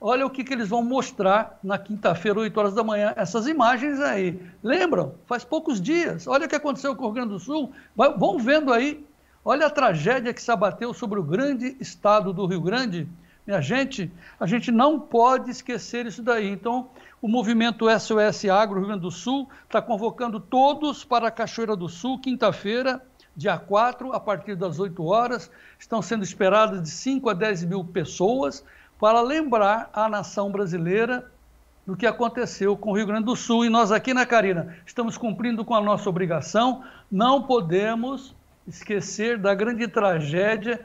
olha o que, que eles vão mostrar na quinta-feira, oito horas da manhã, essas imagens aí. Lembram? Faz poucos dias. Olha o que aconteceu com o Rio Grande do Sul. Vai, vão vendo aí. Olha a tragédia que se abateu sobre o grande estado do Rio Grande. Minha gente, a gente não pode esquecer isso daí. Então, o movimento S O S Agro Rio Grande do Sul está convocando todos para a Cachoeira do Sul, quinta-feira, dia quatro, a partir das oito horas. Estão sendo esperadas de cinco a dez mil pessoas para lembrar a nação brasileira do que aconteceu com o Rio Grande do Sul. E nós aqui, né, Karina, estamos cumprindo com a nossa obrigação. Não podemos esquecer da grande tragédia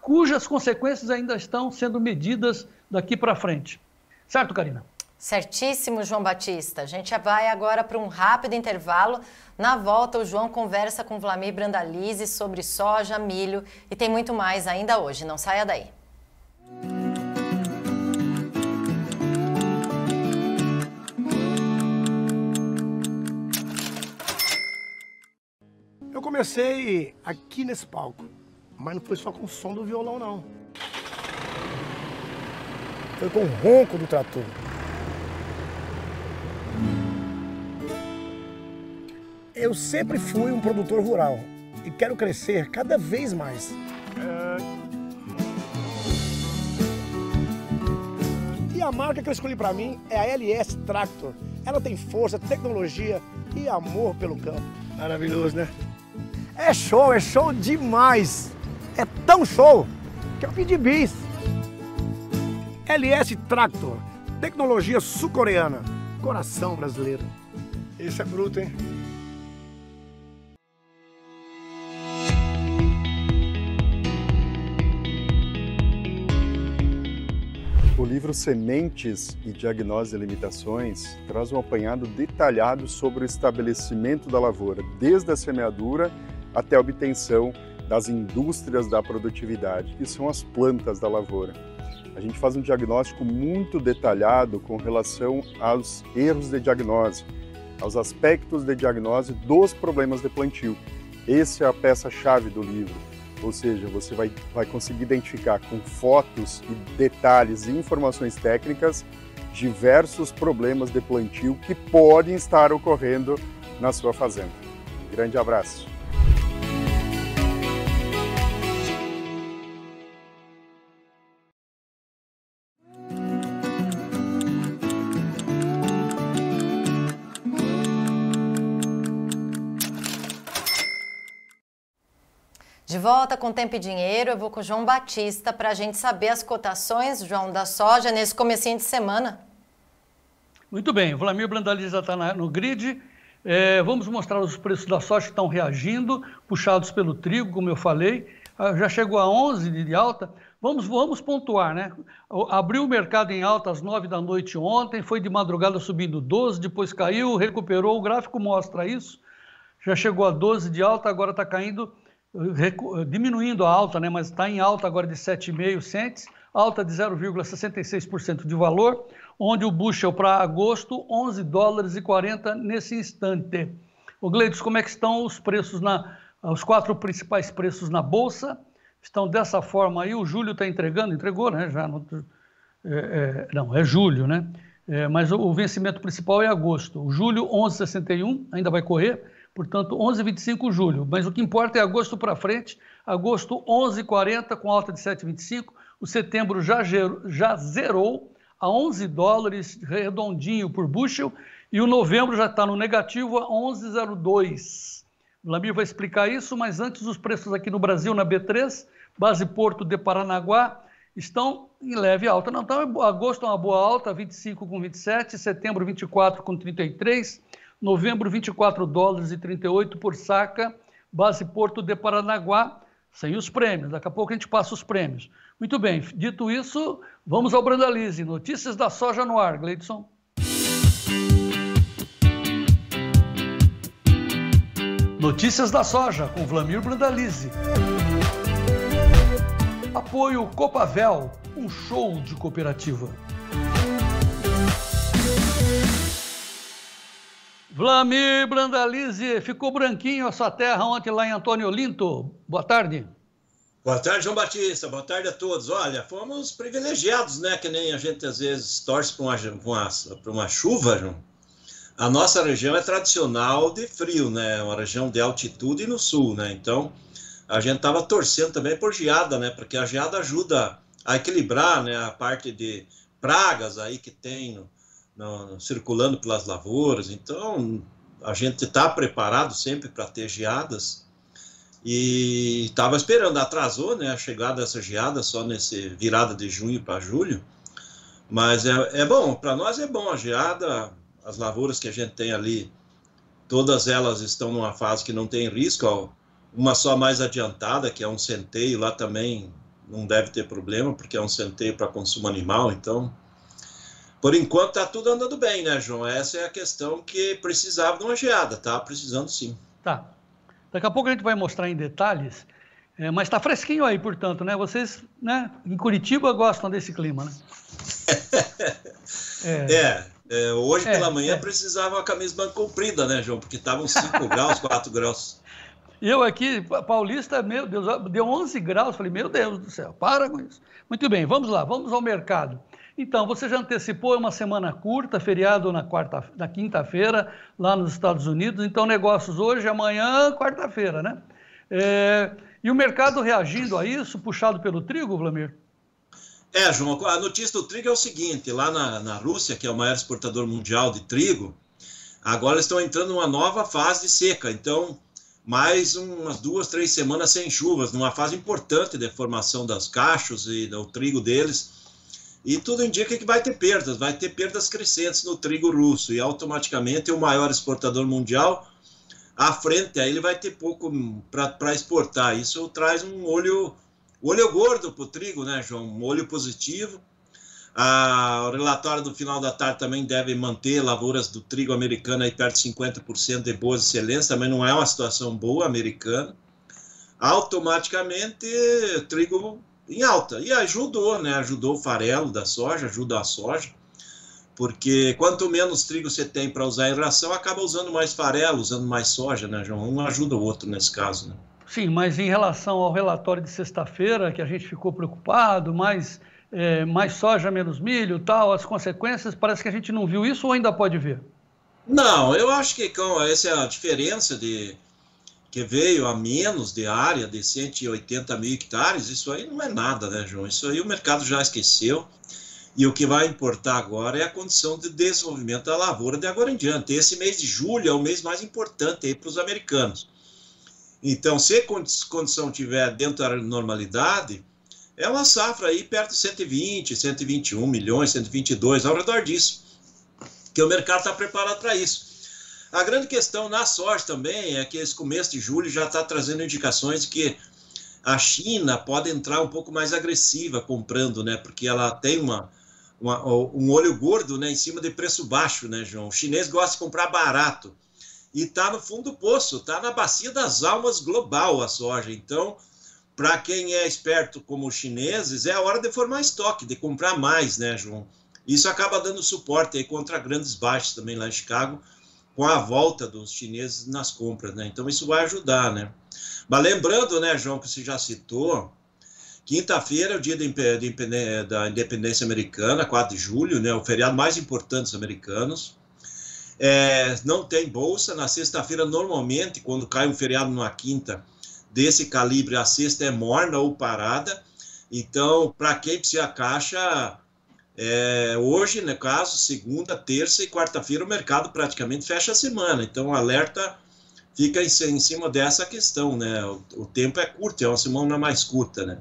cujas consequências ainda estão sendo medidas daqui para frente. Certo, Karina? Certíssimo, João Batista. A gente vai agora para um rápido intervalo. Na volta, o João conversa com Vlamir Brandalize sobre soja, milho e tem muito mais ainda hoje. Não saia daí. Eu comecei aqui nesse palco. Mas não foi só com o som do violão, não. Foi com o ronco do trator. Eu sempre fui um produtor rural e quero crescer cada vez mais. E a marca que eu escolhi para mim é a L S Tractor. Ela tem força, tecnologia e amor pelo campo. Maravilhoso, né? É show, é show demais! É tão show que eu pedi bis. L S Tractor, tecnologia sul-coreana, coração brasileiro. Esse é bruto, hein? O livro Sementes e Diagnose e Limitações traz um apanhado detalhado sobre o estabelecimento da lavoura, desde a semeadura até a obtenção das indústrias da produtividade, que são as plantas da lavoura. A gente faz um diagnóstico muito detalhado com relação aos erros de diagnose, aos aspectos de diagnose dos problemas de plantio. Essa é a peça-chave do livro. ou seja, você vai, vai conseguir identificar com fotos e detalhes e informações técnicas diversos problemas de plantio que podem estar ocorrendo na sua fazenda. Um grande abraço! De volta com Tempo e Dinheiro, eu vou com o João Batista para a gente saber as cotações, João, da soja nesse comecinho de semana. Muito bem, o Vlamir Brandalize está no grid. É, vamos mostrar os preços da soja que estão reagindo, puxados pelo trigo, como eu falei. Já chegou a onze de alta. Vamos, vamos pontuar, né? Abriu o mercado em alta às nove da noite ontem, foi de madrugada subindo doze, depois caiu, recuperou. O gráfico mostra isso. Já chegou a doze de alta, agora está caindo... diminuindo a alta, né? Mas está em alta agora de sete vírgula cinco centes, alta de zero vírgula sessenta e seis por cento de valor, onde o bushel para agosto, onze dólares e quarenta nesse instante. O Gleides, como é que estão os preços, na, os quatro principais preços na Bolsa? Estão dessa forma aí, o julho está entregando, entregou, né? Já no, é, é, não, é julho, né? É, mas o, o vencimento principal é agosto. O julho, onze vírgula sessenta e um, ainda vai correr. Portanto, onze vírgula vinte e cinco julho, mas o que importa é agosto para frente, agosto onze vírgula quarenta com alta de sete vírgula vinte e cinco, o setembro já, gerou, já zerou a onze dólares redondinho por bushel e o novembro já está no negativo a onze vírgula zero dois. O Vlamir vai explicar isso, mas antes os preços aqui no Brasil, na B três, base Porto de Paranaguá, estão em leve alta. Não, então, agosto é uma boa alta, vinte e cinco com vinte e sete, setembro vinte e quatro com trinta e três, novembro, vinte e quatro dólares e trinta e oito por saca, base Porto de Paranaguá, sem os prêmios. Daqui a pouco a gente passa os prêmios. Muito bem, dito isso, vamos ao Brandalize. Notícias da soja no ar, Gleidson. Notícias da soja com Vlamir Brandalize. Apoio Copavel, um show de cooperativa. Vlamir Brandalize, ficou branquinho a sua terra ontem lá em Antônio Olinto. Boa tarde. Boa tarde, João Batista. Boa tarde a todos. Olha, fomos privilegiados, né? Que nem a gente às vezes torce para uma, uma, uma chuva, João. A nossa região é tradicional de frio, né? Uma região de altitude no sul, né? Então, a gente estava torcendo também por geada, né? Porque a geada ajuda a equilibrar, né? A parte de pragas aí que tem... No, Não, circulando pelas lavouras, então a gente está preparado sempre para ter geadas e estava esperando, atrasou, né, a chegada dessa geada só nesse virada de junho para julho, mas é, é bom, para nós é bom a geada, as lavouras que a gente tem ali, todas elas estão numa fase que não tem risco, ó, uma só mais adiantada, que é um centeio, lá também não deve ter problema, porque é um centeio para consumo animal, então... Por enquanto está tudo andando bem, né, João? Essa é a questão que precisava de uma geada, tá? Precisando sim. Tá. Daqui a pouco a gente vai mostrar em detalhes, é, mas está fresquinho aí, portanto, né? Vocês, né, em Curitiba gostam desse clima, né? é, é, é, hoje é, pela manhã é. Precisava uma camisa bem comprida, né, João? Porque estavam cinco graus, quatro graus. Eu aqui, paulista, meu Deus, deu onze graus, falei, meu Deus do céu, para com isso. Muito bem, vamos lá, vamos ao mercado. Então, você já antecipou, é uma semana curta, feriado na, quarta, na quinta-feira, lá nos Estados Unidos. Então, negócios hoje, amanhã, quarta-feira, né? É, e o mercado reagindo a isso, puxado pelo trigo, Vlamir? É, João, a notícia do trigo é o seguinte, lá na, na Rússia, que é o maior exportador mundial de trigo, agora estão entrando numa nova fase de seca. Então, mais umas duas, três semanas sem chuvas, numa fase importante da formação das cachos e do trigo deles. E tudo indica que vai ter perdas, vai ter perdas crescentes no trigo russo. E automaticamente o maior exportador mundial, à frente, aí ele vai ter pouco para exportar. Isso traz um olho, olho gordo para o trigo, né, João? Um olho positivo. Ah, o relatório do final da tarde também deve manter lavouras do trigo americano aí perto de cinquenta por cento de boas excelências. Também não é uma situação boa americana. Automaticamente, trigo... em alta, e ajudou, né, ajudou o farelo da soja, ajuda a soja, porque quanto menos trigo você tem para usar em ração, acaba usando mais farelo, usando mais soja, né, João? Um ajuda o outro nesse caso, né? Sim, mas em relação ao relatório de sexta-feira, que a gente ficou preocupado, mais, é, mais soja, menos milho, tal, as consequências, parece que a gente não viu isso ou ainda pode ver? Não, eu acho que com essa é a diferença de que veio a menos de área de cento e oitenta mil hectares, isso aí não é nada, né, João? Isso aí o mercado já esqueceu. E o que vai importar agora é a condição de desenvolvimento da lavoura de agora em diante. Esse mês de julho é o mês mais importante aí para os americanos. Então, se a condição estiver dentro da normalidade, é uma safra aí perto de cento e vinte, cento e vinte e um milhões, cento e vinte e dois, ao redor disso, que o mercado está preparado para isso. A grande questão na soja também é que esse começo de julho já está trazendo indicações de que a China pode entrar um pouco mais agressiva comprando, né? Porque ela tem uma, uma, um olho gordo, né, em cima de preço baixo, né, João? O chinês gosta de comprar barato. E está no fundo do poço, está na bacia das almas global a soja. Então, para quem é esperto como os chineses, é a hora de formar estoque, de comprar mais, né, João? Isso acaba dando suporte aí contra grandes baixas também lá em Chicago, com a volta dos chineses nas compras, né? Então, isso vai ajudar, né? Mas lembrando, né, João, que você já citou, quinta-feira é o dia de, de, da independência americana, quatro de julho, né? O feriado mais importante dos americanos. É, não tem bolsa. Na sexta-feira, normalmente, quando cai um feriado numa quinta desse calibre, a sexta é morna ou parada. Então, para quem precisa caixa, é, hoje, no caso, segunda, terça e quarta-feira, o mercado praticamente fecha a semana. Então, o alerta fica em, em cima dessa questão, né? O, o tempo é curto, é uma semana mais curta, né?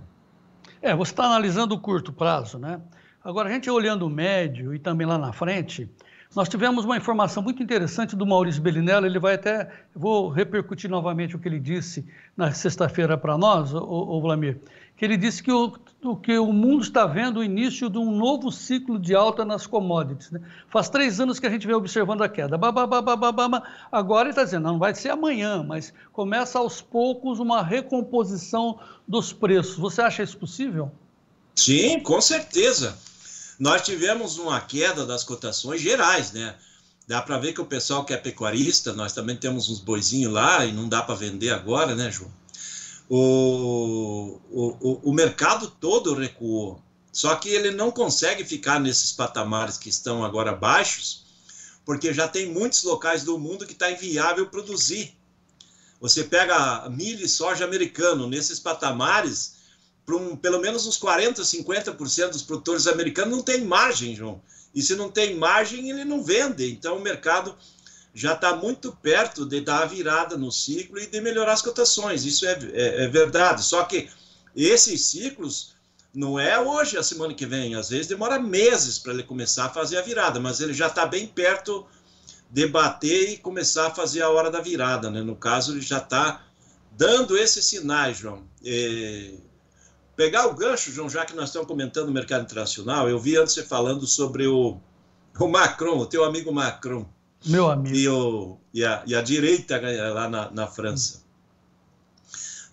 É, você está analisando o curto prazo, né? Agora, a gente olhando o médio e também lá na frente... Nós tivemos uma informação muito interessante do Maurício Bellinello, ele vai até, vou repercutir novamente o que ele disse na sexta-feira para nós, o, o Vlamir, que ele disse que o, que o mundo está vendo o início de um novo ciclo de alta nas commodities, né? Faz três anos que a gente vem observando a queda, bababababababa. Agora ele está dizendo, não vai ser amanhã, mas começa aos poucos uma recomposição dos preços. Você acha isso possível? Sim, com certeza. Nós tivemos uma queda das cotações gerais, né? Dá para ver que o pessoal que é pecuarista, nós também temos uns boizinhos lá e não dá para vender agora, né, João? O, o, o mercado todo recuou, só que ele não consegue ficar nesses patamares que estão agora baixos, porque já tem muitos locais do mundo que está inviável produzir. Você pega milho e soja americano nesses patamares... Um, pelo menos uns quarenta, cinquenta por cento dos produtores americanos não tem margem, João. E se não tem margem, ele não vende. Então o mercado já está muito perto de dar a virada no ciclo e de melhorar as cotações. Isso é, é, é verdade. Só que esses ciclos não é hoje, a semana que vem. Às vezes demora meses para ele começar a fazer a virada, mas ele já está bem perto de bater e começar a fazer a hora da virada, né? No caso, ele já está dando esses sinais, João. E... pegar o gancho, João, já que nós estamos comentando o mercado internacional, eu vi antes você falando sobre o, o Macron, o teu amigo Macron. Meu amigo. E, o, e, a, e a direita lá na, na França.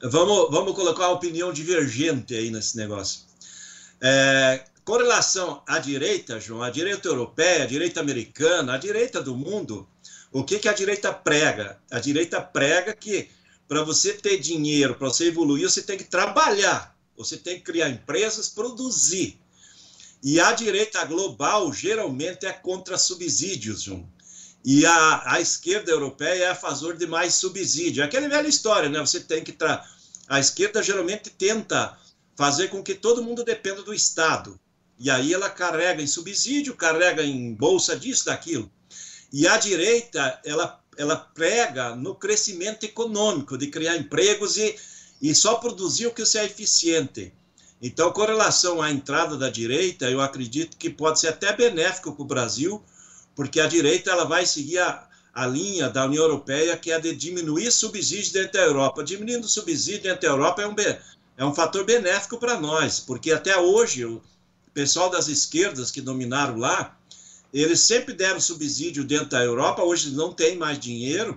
Hum. Vamos, vamos colocar uma opinião divergente aí nesse negócio. É, com relação à direita, João, a direita europeia, a direita americana, a direita do mundo, o que, que a direita prega? A direita prega que para você ter dinheiro, para você evoluir, você tem que trabalhar. Você tem que criar empresas, produzir. E a direita global geralmente é contra subsídios, João. E a, a esquerda europeia é a favor de mais subsídio. É aquela velha história, né? Você tem que tra... A esquerda geralmente tenta fazer com que todo mundo dependa do Estado. E aí ela carrega em subsídio, carrega em bolsa disso, daquilo. E a direita, ela, ela prega no crescimento econômico, de criar empregos e... e só produzir o que é eficiente. Então, com relação à entrada da direita, eu acredito que pode ser até benéfico para o Brasil, porque a direita ela vai seguir a, a linha da União Europeia, que é de diminuir subsídios dentro da Europa. Diminuindo o subsídio dentro da Europa é um, é um fator benéfico para nós, porque até hoje o pessoal das esquerdas que dominaram lá, eles sempre deram subsídio dentro da Europa, hoje não tem mais dinheiro,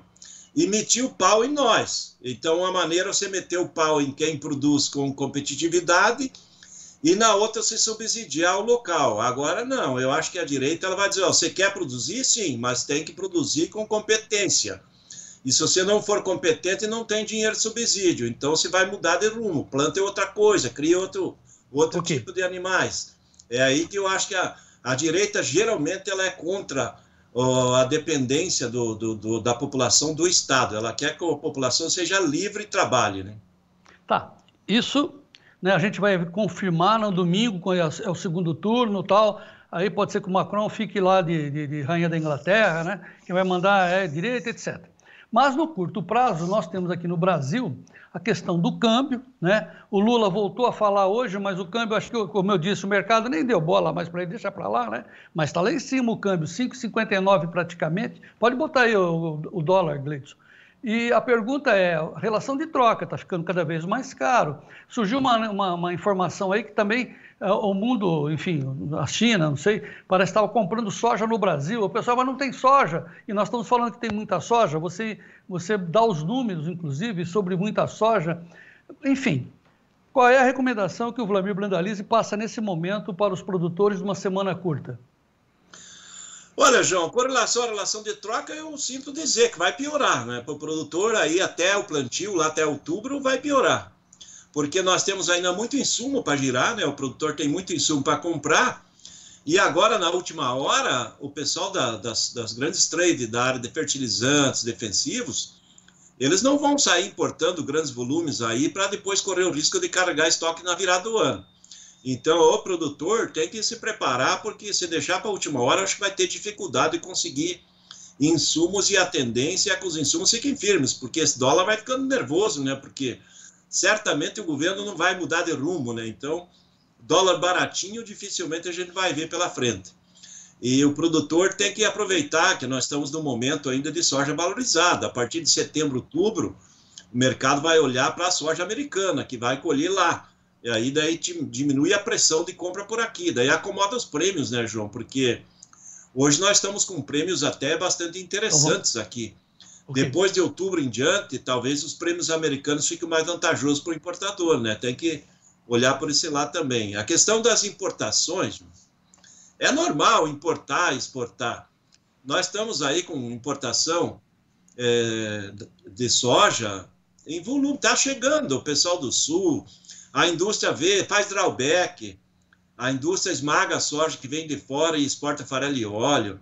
e metiu o pau em nós. Então, uma maneira é você meter o pau em quem produz com competitividade e na outra você subsidiar o local. Agora, não. Eu acho que a direita ela vai dizer, ó, você quer produzir? Sim, mas tem que produzir com competência. E se você não for competente, não tem dinheiro de subsídio. Então você vai mudar de rumo, planta outra coisa, cria outro, outro okay. tipo de animais. É aí que eu acho que a, a direita geralmente ela é contra ó, a dependência do, do, do, da população do Estado. Ela quer que a população seja livre e trabalhe. Né? Tá, isso né, a gente vai confirmar no domingo, quando é o segundo turno e tal. Aí pode ser que o Macron fique lá de, de, de rainha da Inglaterra, né? Que vai mandar é, direita, etcétera. Mas no curto prazo, nós temos aqui no Brasil a questão do câmbio, né? O Lula voltou a falar hoje, mas o câmbio, acho que, como eu disse, o mercado nem deu bola mais para ele, deixa para lá, né? Mas está lá em cima o câmbio, cinco e cinquenta e nove praticamente. Pode botar aí o, o dólar, Gleidson. E a pergunta é, a relação de troca está ficando cada vez mais caro. Surgiu uma, uma, uma informação aí que também uh, o mundo, enfim, a China, não sei, parece que estava comprando soja no Brasil. O pessoal, mas não tem soja. E nós estamos falando que tem muita soja. Você, você dá os números, inclusive, sobre muita soja. Enfim, qual é a recomendação que o Vlamir Brandalize passa nesse momento para os produtores de uma semana curta? Olha, João, com relação à relação de troca, eu sinto dizer que vai piorar, né? Para o produtor, aí até o plantio, lá até outubro, vai piorar. Porque nós temos ainda muito insumo para girar, né? O produtor tem muito insumo para comprar. E agora, na última hora, o pessoal da, das, das grandes trades da área de fertilizantes, defensivos, eles não vão sair importando grandes volumes aí para depois correr o risco de carregar estoque na virada do ano. Então, o produtor tem que se preparar, porque se deixar para a última hora, acho que vai ter dificuldade de conseguir insumos, e a tendência é que os insumos fiquem firmes, porque esse dólar vai ficando nervoso, né? Porque certamente o governo não vai mudar de rumo, né? Então, dólar baratinho, dificilmente a gente vai ver pela frente. E o produtor tem que aproveitar que nós estamos num momento ainda de soja valorizada. A partir de setembro, outubro, o mercado vai olhar para a soja americana, que vai colher lá. E aí daí diminui a pressão de compra por aqui, daí acomoda os prêmios, né, João? Porque hoje nós estamos com prêmios até bastante interessantes uhum. aqui. Okay. Depois de outubro em diante, talvez os prêmios americanos fiquem mais vantajosos para o importador, né? Tem que olhar por esse lado também. A questão das importações, é normal importar, exportar. Nós estamos aí com importação é, de soja em volume, está chegando, o pessoal do Sul... A indústria vê, faz drawback, a indústria esmaga a soja que vem de fora e exporta farelo e óleo.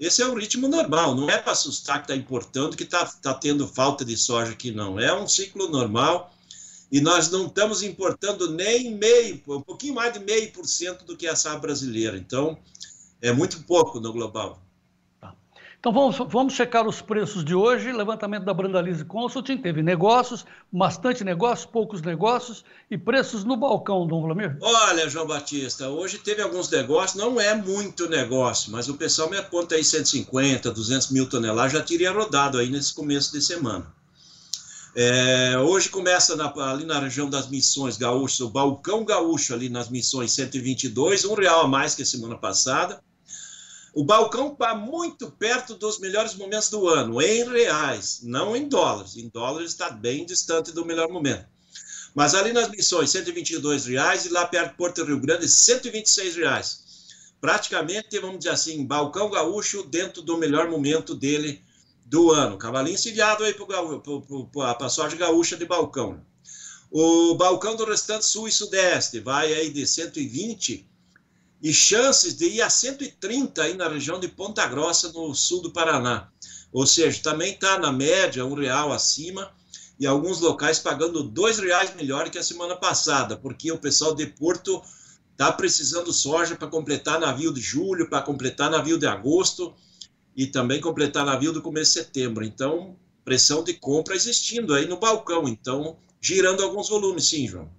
Esse é o ritmo normal, não é para assustar que está importando, que está tá tendo falta de soja aqui, não. É um ciclo normal e nós não estamos importando nem meio, um pouquinho mais de meio por cento do que a safra brasileira. Então, é muito pouco no global. Então, vamos, vamos checar os preços de hoje. Levantamento da Brandalize Consulting teve negócios, bastante negócios, poucos negócios e preços no balcão, Dom Vlamir. Olha, João Batista, hoje teve alguns negócios, não é muito negócio, mas o pessoal me aponta aí cento e cinquenta, duzentos mil toneladas, já teria rodado aí nesse começo de semana. É, hoje começa na, ali na região das Missões Gaúchas, o balcão gaúcho ali nas Missões cento e vinte e dois, um real a mais que a semana passada. O balcão está muito perto dos melhores momentos do ano, em reais, não em dólares. Em dólares está bem distante do melhor momento. Mas ali nas Missões, cento e vinte e dois reais, e lá perto de Porto Rio Grande, cento e vinte e seis reais. Praticamente, vamos dizer assim, balcão gaúcho dentro do melhor momento dele do ano. Cavalinho encilhado aí para a soja gaúcha de balcão. O balcão do restante sul e sudeste vai aí de cento e vinte reais. E chances de ir a cento e trinta aí na região de Ponta Grossa, no sul do Paraná. Ou seja, também está na média, um real acima, e alguns locais pagando dois reais melhor que a semana passada, porque o pessoal de Porto está precisando soja para completar navio de julho, para completar navio de agosto, e também completar navio do começo de setembro. Então, pressão de compra existindo aí no balcão, então, girando alguns volumes, sim, João.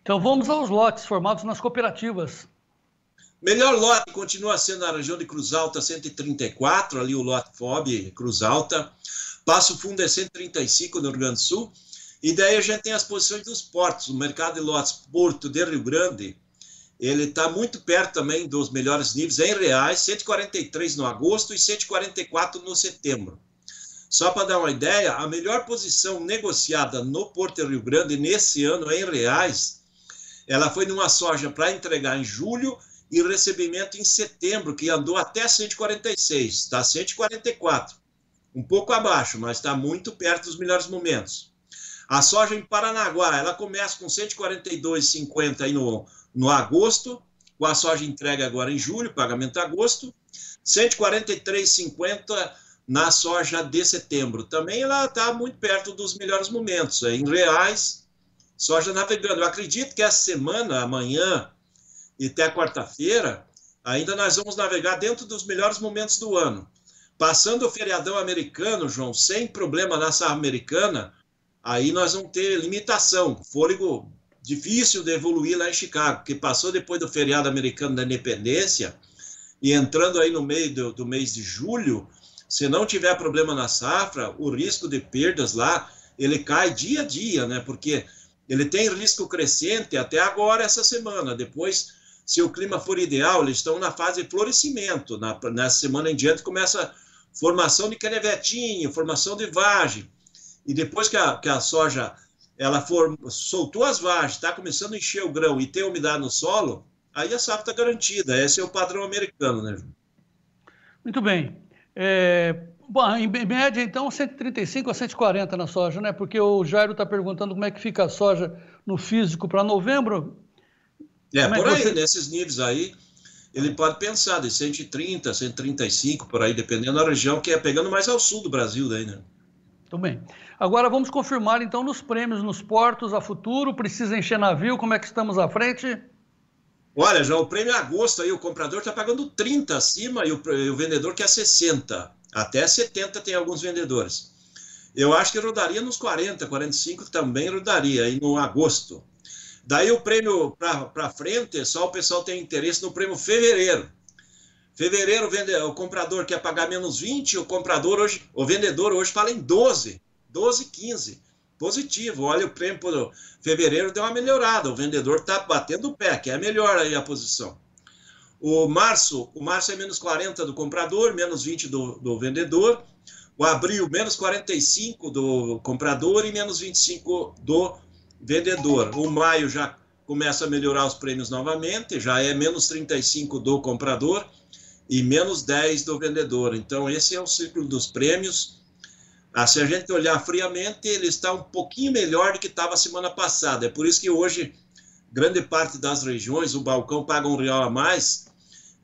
Então vamos aos lotes formados nas cooperativas. Melhor lote continua sendo na região de Cruz Alta, cento e trinta e quatro, ali o lote F O B, Cruz Alta. Passo Fundo é cento e trinta e cinco no Rio Grande do Sul. E daí a gente tem as posições dos portos. O mercado de lotes Porto de Rio Grande, ele está muito perto também dos melhores níveis em reais, cento e quarenta e três no agosto e cento e quarenta e quatro no setembro. Só para dar uma ideia, a melhor posição negociada no Porto de Rio Grande nesse ano em reais... Ela foi numa soja para entregar em julho e recebimento em setembro, que andou até cento e quarenta e seis, está cento e quarenta e quatro. um pouco abaixo, mas está muito perto dos melhores momentos. A soja em Paranaguá, ela começa com cento e quarenta e dois vírgula cinquenta aí no, no agosto, com a soja entregue agora em julho, pagamento em agosto, cento e quarenta e três vírgula cinquenta na soja de setembro. Também ela está muito perto dos melhores momentos, aí, em reais, soja navegando. Eu acredito que essa semana, amanhã e até quarta-feira, ainda nós vamos navegar dentro dos melhores momentos do ano. Passando o feriadão americano, João, sem problema na safra americana, aí nós vamos ter limitação, fôlego difícil de evoluir lá em Chicago, que passou depois do feriado americano da independência, e entrando aí no meio do, do mês de julho, se não tiver problema na safra, o risco de perdas lá, ele cai dia a dia, né? Porque ele tem risco crescente até agora essa semana, depois... Se o clima for ideal, eles estão na fase de florescimento. Na, nessa semana em diante começa a formação de crevetinho, formação de vagem. E depois que a, que a soja ela for, soltou as vagens, está começando a encher o grão e tem umidade no solo, aí a safra está garantida. Esse é o padrão americano, né, João? Muito bem. É, bom, em média, então, cento e trinta e cinco a cento e quarenta na soja, né? Porque o Jairo está perguntando como é que fica a soja no físico para novembro. É, por aí, nesses níveis aí, ele pode pensar de cento e trinta, cento e trinta e cinco, por aí, dependendo da região, que é pegando mais ao sul do Brasil daí, né? Tudo bem. Agora vamos confirmar, então, nos prêmios, nos portos a futuro, precisa encher navio, como é que estamos à frente? Olha, já o prêmio agosto aí, o comprador está pagando trinta acima e o, e o vendedor quer sessenta, até setenta tem alguns vendedores. Eu acho que rodaria nos quarenta, quarenta e cinco também rodaria aí no agosto. Daí o prêmio para frente, só o pessoal tem interesse no prêmio fevereiro. Fevereiro, o comprador quer pagar menos vinte, o comprador hoje, o vendedor hoje fala em doze, doze, quinze. Positivo, olha o prêmio por fevereiro deu uma melhorada, o vendedor está batendo o pé, que é melhor aí a posição. O março, o março é menos quarenta do comprador, menos vinte do, do vendedor. O abril, menos quarenta e cinco do comprador e menos vinte e cinco do vendedor. O maio já começa a melhorar os prêmios novamente, já é menos trinta e cinco do comprador e menos dez do vendedor. Então, esse é o ciclo dos prêmios. Ah, se a gente olhar friamente, ele está um pouquinho melhor do que estava a semana passada. É por isso que hoje, grande parte das regiões, o balcão paga um real a mais,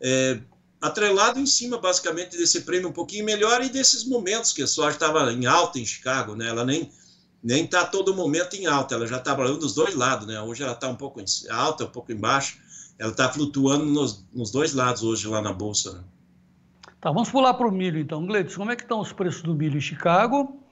é, atrelado em cima, basicamente, desse prêmio um pouquinho melhor e desses momentos que a soja estava em alta em Chicago, né? Ela nem... Nem está todo momento em alta, ela já está trabalhando dos dois lados, né? Hoje ela está um pouco alta, um pouco embaixo, ela está flutuando nos, nos dois lados hoje lá na Bolsa. Né? Tá, vamos pular para o milho então. Gleidson, como é que estão os preços do milho em Chicago?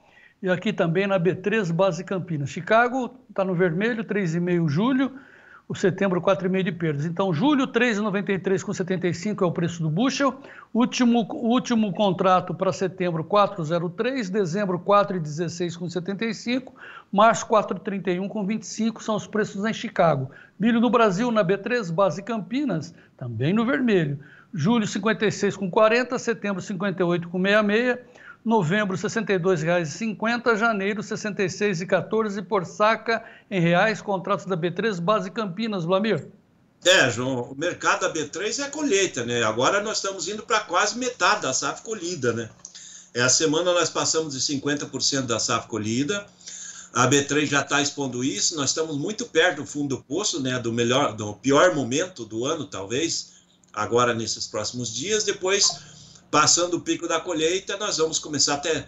E aqui também na B três, base Campinas. Chicago está no vermelho, três vírgula cinco julho, o setembro quatro vírgula cinco de perdas. Então julho, três vírgula noventa e três com setenta e cinco é o preço do bushel, último, último contrato para setembro quatro vírgula zero três, dezembro quatro vírgula dezesseis com setenta e cinco, março quatro vírgula trinta e um com vinte e cinco são os preços em Chicago. Milho no Brasil na B três, base Campinas, também no vermelho, julho cinquenta e seis com quarenta, setembro cinquenta e oito com sessenta e seis, novembro sessenta e dois reais e cinquenta, janeiro sessenta e seis reais e quatorze por saca em reais, contratos da B três, base Campinas, Vlamir. É, João, o mercado da B três é colheita, né? Agora nós estamos indo para quase metade da safra colhida, né? Essa semana nós passamos de cinquenta por cento da safra colhida, a B três já está expondo isso, nós estamos muito perto do fundo do poço, né? Do melhor, do pior momento do ano, talvez, agora nesses próximos dias, depois... Passando o pico da colheita, nós vamos começar a ter,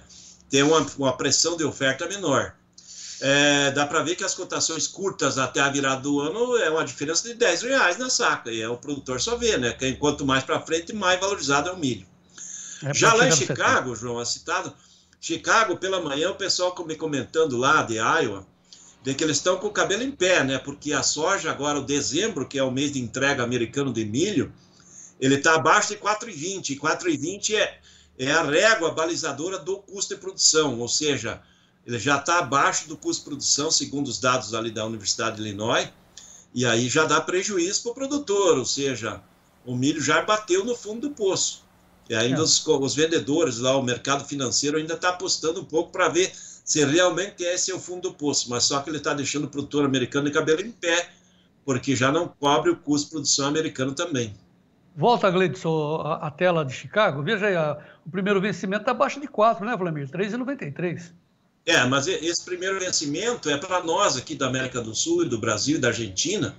ter uma, uma pressão de oferta menor. É, dá para ver que as cotações curtas até a virada do ano é uma diferença de dez reais na saca. E é o produtor só vê, né? Que quanto mais para frente, mais valorizado é o milho. É, já lá em Chicago, setembro. João, é citado, Chicago, pela manhã, o pessoal me comentando lá de Iowa, de que eles estão com o cabelo em pé, né? Porque a soja agora, o dezembro, que é o mês de entrega americano de milho, ele está abaixo de quatro vírgula vinte. quatro vírgula vinte é, é a régua balizadora do custo de produção, ou seja, ele já está abaixo do custo de produção, segundo os dados ali da Universidade de Illinois, e aí já dá prejuízo para o produtor, ou seja, o milho já bateu no fundo do poço. E ainda é. os, os vendedores lá, o mercado financeiro ainda está apostando um pouco para ver se realmente esse é o fundo do poço, mas só que ele está deixando o produtor americano de cabelo em pé, porque já não cobre o custo de produção americano também. Volta, Gleidson, a, a tela de Chicago. Veja aí, a, o primeiro vencimento está abaixo de quatro, né, Vlamir? três e noventa e três. É, mas esse primeiro vencimento é para nós aqui da América do Sul, do Brasil e da Argentina,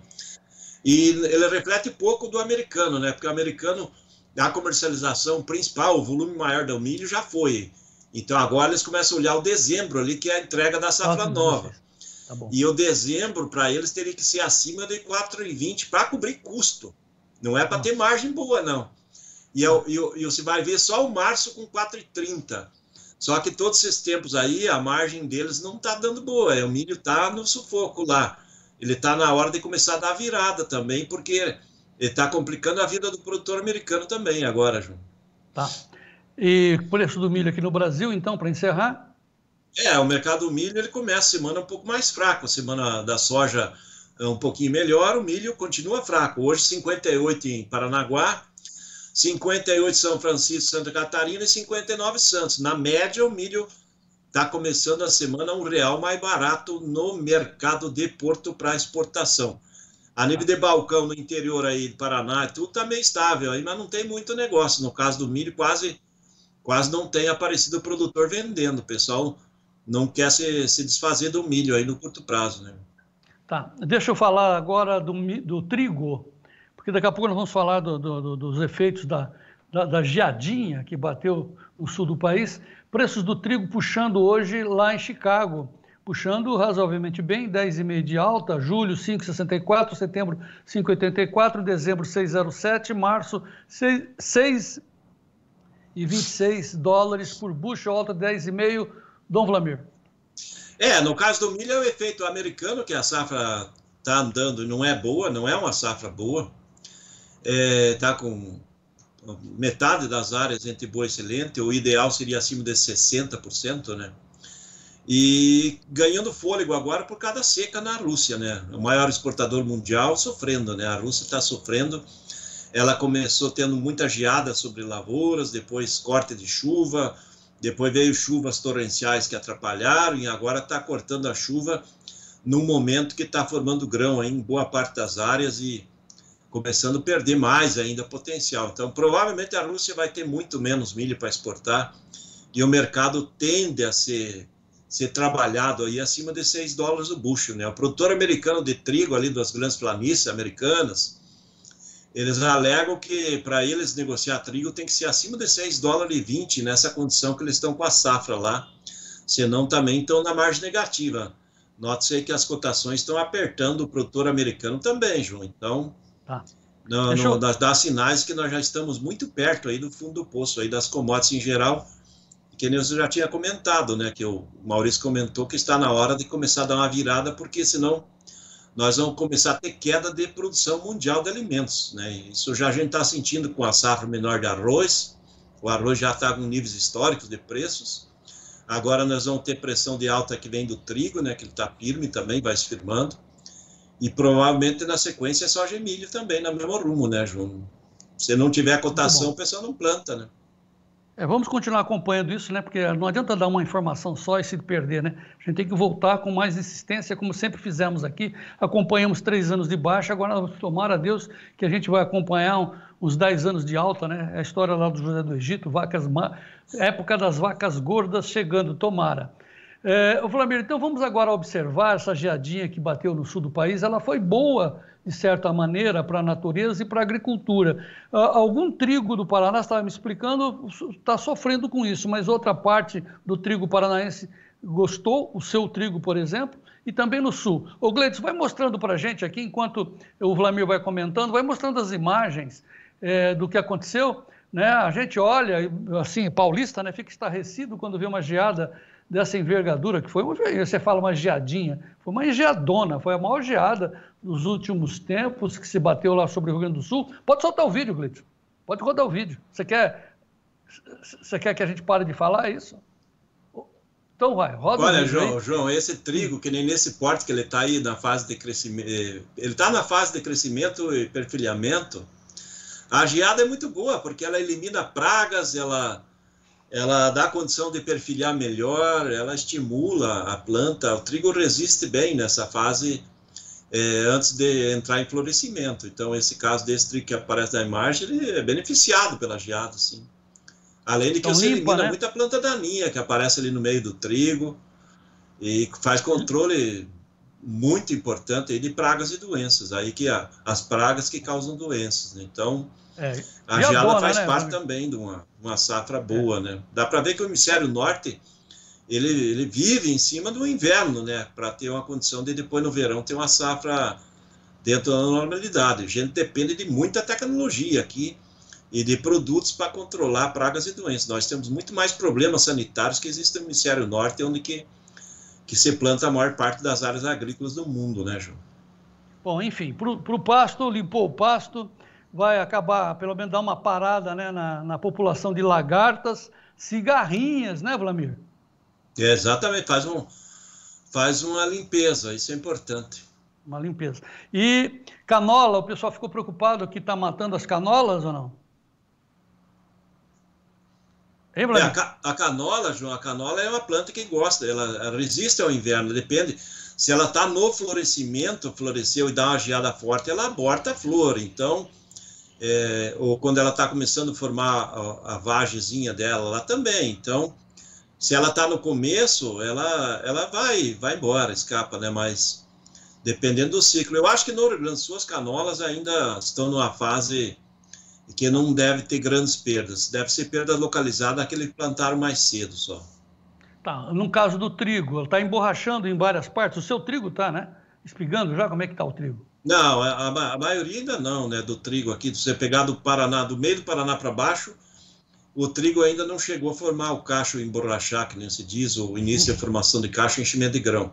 e ele reflete pouco do americano, né? Porque o americano, a comercialização principal, o volume maior do milho já foi. Então agora eles começam a olhar o dezembro ali, que é a entrega da safra nova. Tá bom. E o dezembro, para eles, teria que ser acima de quatro e vinte para cobrir custo. Não é para ter margem boa, não. E, eu, e, eu, e você vai ver só o março com quatro e trinta. Só que todos esses tempos aí, a margem deles não está dando boa. O milho está no sufoco lá. Ele está na hora de começar a dar virada também, porque ele está complicando a vida do produtor americano também agora, João. Tá. E o preço do milho aqui no Brasil, então, para encerrar? É, o mercado do milho ele começa a semana um pouco mais fraco. A semana da soja é um pouquinho melhor, o milho continua fraco. Hoje, cinquenta e oito em Paranaguá, cinquenta e oito São Francisco, Santa Catarina e cinquenta e nove Santos. Na média, o milho está começando a semana um real mais barato no mercado de Porto para exportação. A nível de balcão no interior aí do Paraná, tudo está meio estável aí, mas não tem muito negócio. No caso do milho, quase, quase não tem aparecido o produtor vendendo. O pessoal não quer se, se desfazer do milho aí no curto prazo, né? Tá, deixa eu falar agora do, do trigo, porque daqui a pouco nós vamos falar do, do, dos efeitos da, da, da geadinha que bateu no sul do país. Preços do trigo puxando hoje lá em Chicago, puxando razoavelmente bem, dez vírgula cinco de alta, julho cinco vírgula sessenta e quatro, setembro cinco vírgula oitenta e quatro, dezembro seis vírgula zero sete, março seis vírgula vinte e seis dólares por bushel, alta dez vírgula cinco, Dom Vlamir. É, no caso do milho é o efeito americano, que a safra está andando e não é boa, não é uma safra boa. Está é, com metade das áreas entre boa e excelente, o ideal seria acima de sessenta por cento, né? E ganhando fôlego agora por causa da seca na Rússia, né? O maior exportador mundial sofrendo, né? A Rússia está sofrendo, ela começou tendo muita geada sobre lavouras, depois corte de chuva, depois veio chuvas torrenciais que atrapalharam e agora está cortando a chuva num momento que está formando grão aí em boa parte das áreas e começando a perder mais ainda potencial. Então, provavelmente a Rússia vai ter muito menos milho para exportar e o mercado tende a ser, ser trabalhado aí acima de seis dólares o bushel, né? O produtor americano de trigo ali das grandes planícies americanas, eles alegam que para eles negociar trigo tem que ser acima de seis dólares e vinte nessa condição que eles estão com a safra lá, senão também estão na margem negativa. Note-se aí que as cotações estão apertando o produtor americano também, João. Então, tá. Não, não, dá, dá sinais que nós já estamos muito perto aí do fundo do poço, aí das commodities em geral, que nem você já tinha comentado, né, que o Maurício comentou que está na hora de começar a dar uma virada, porque senão nós vamos começar a ter queda de produção mundial de alimentos, né, isso já a gente está sentindo com a safra menor de arroz, o arroz já está com níveis históricos de preços, agora nós vamos ter pressão de alta que vem do trigo, né, que ele está firme também, vai se firmando. E provavelmente na sequência é soja e milho também, no mesmo rumo, né, João? Se não tiver cotação, o pessoal não planta, né? É, vamos continuar acompanhando isso, né? Porque não adianta dar uma informação só e se perder, né? A gente tem que voltar com mais insistência, como sempre fizemos aqui. Acompanhamos três anos de baixa, agora vamos tomar a Deus que a gente vai acompanhar um, uns dez anos de alta, né? A história lá do José do Egito, vacas, época das vacas gordas chegando, tomara. É, Vlamir, então vamos agora observar essa geadinha que bateu no sul do país. Ela foi boa, de certa maneira, para a natureza e para a agricultura. Uh, algum trigo do Paraná, você estava me explicando, está sofrendo com isso, mas outra parte do trigo paranaense gostou, o seu trigo, por exemplo, e também no sul. O Gleidson, vai mostrando para a gente aqui, enquanto o Vlamir vai comentando, vai mostrando as imagens é, do que aconteceu, né? A gente olha, assim, paulista, né? Fica estarrecido quando vê uma geada dessa envergadura, que foi uma, você fala uma geadinha, foi uma geadona, foi a maior geada dos últimos tempos que se bateu lá sobre o Rio Grande do Sul. Pode soltar o vídeo, Gleidson, pode rodar o vídeo. Você quer, você quer que a gente pare de falar isso? Então vai, roda. Olha, o vídeo. João, João, esse trigo, que nem nesse porte que ele está aí na fase de crescimento, ele está na fase de crescimento e perfilhamento, a geada é muito boa, porque ela elimina pragas, ela... ela dá condição de perfilhar melhor, ela estimula a planta, o trigo resiste bem nessa fase é, antes de entrar em florescimento. Então, esse caso desse trigo que aparece na imagem, ele é beneficiado pela geada, sim. Além de que então, você limpa, elimina, né, muita planta daninha que aparece ali no meio do trigo e faz controle muito importante aí de pragas e doenças, aí que a, as pragas que causam doenças, né? Então, é, a geada boa, faz né, parte né? também de uma, uma safra boa, é. né? Dá para ver que o hemisfério norte, ele, ele vive em cima do inverno, né? Para ter uma condição de depois no verão ter uma safra dentro da normalidade. A gente depende de muita tecnologia aqui e de produtos para controlar pragas e doenças. Nós temos muito mais problemas sanitários que existem no hemisfério norte, onde que, que se planta a maior parte das áreas agrícolas do mundo, né, João? Bom, enfim, para o pasto, limpou o pasto, vai acabar, pelo menos, dar uma parada, né, na, na população de lagartas, cigarrinhas, né, Vlamir? É, exatamente, faz, um, faz uma limpeza, isso é importante. Uma limpeza. E canola, o pessoal ficou preocupado que está matando as canolas ou não? É, a, a canola, João, a canola é uma planta que gosta, ela resiste ao inverno, depende, se ela está no florescimento, floresceu e dá uma geada forte, ela aborta a flor, então, é, ou quando ela está começando a formar a, a vagezinha dela lá também, então, se ela está no começo, ela, ela vai, vai embora, escapa, né, mas dependendo do ciclo, eu acho que no Rio Grande do Sul as canolas ainda estão numa fase que não deve ter grandes perdas, deve ser perda localizada naquele que plantaram mais cedo só. Tá, no caso do trigo, ele está emborrachando em várias partes, o seu trigo está, né? Espigando já, como é que está o trigo? Não, a, a maioria ainda não, né, do trigo aqui, se você pegar do Paraná, do meio do Paraná para baixo, o trigo ainda não chegou a formar o cacho emborrachar, que nem se diz, o início uhum. da formação de cacho e enchimento de grão.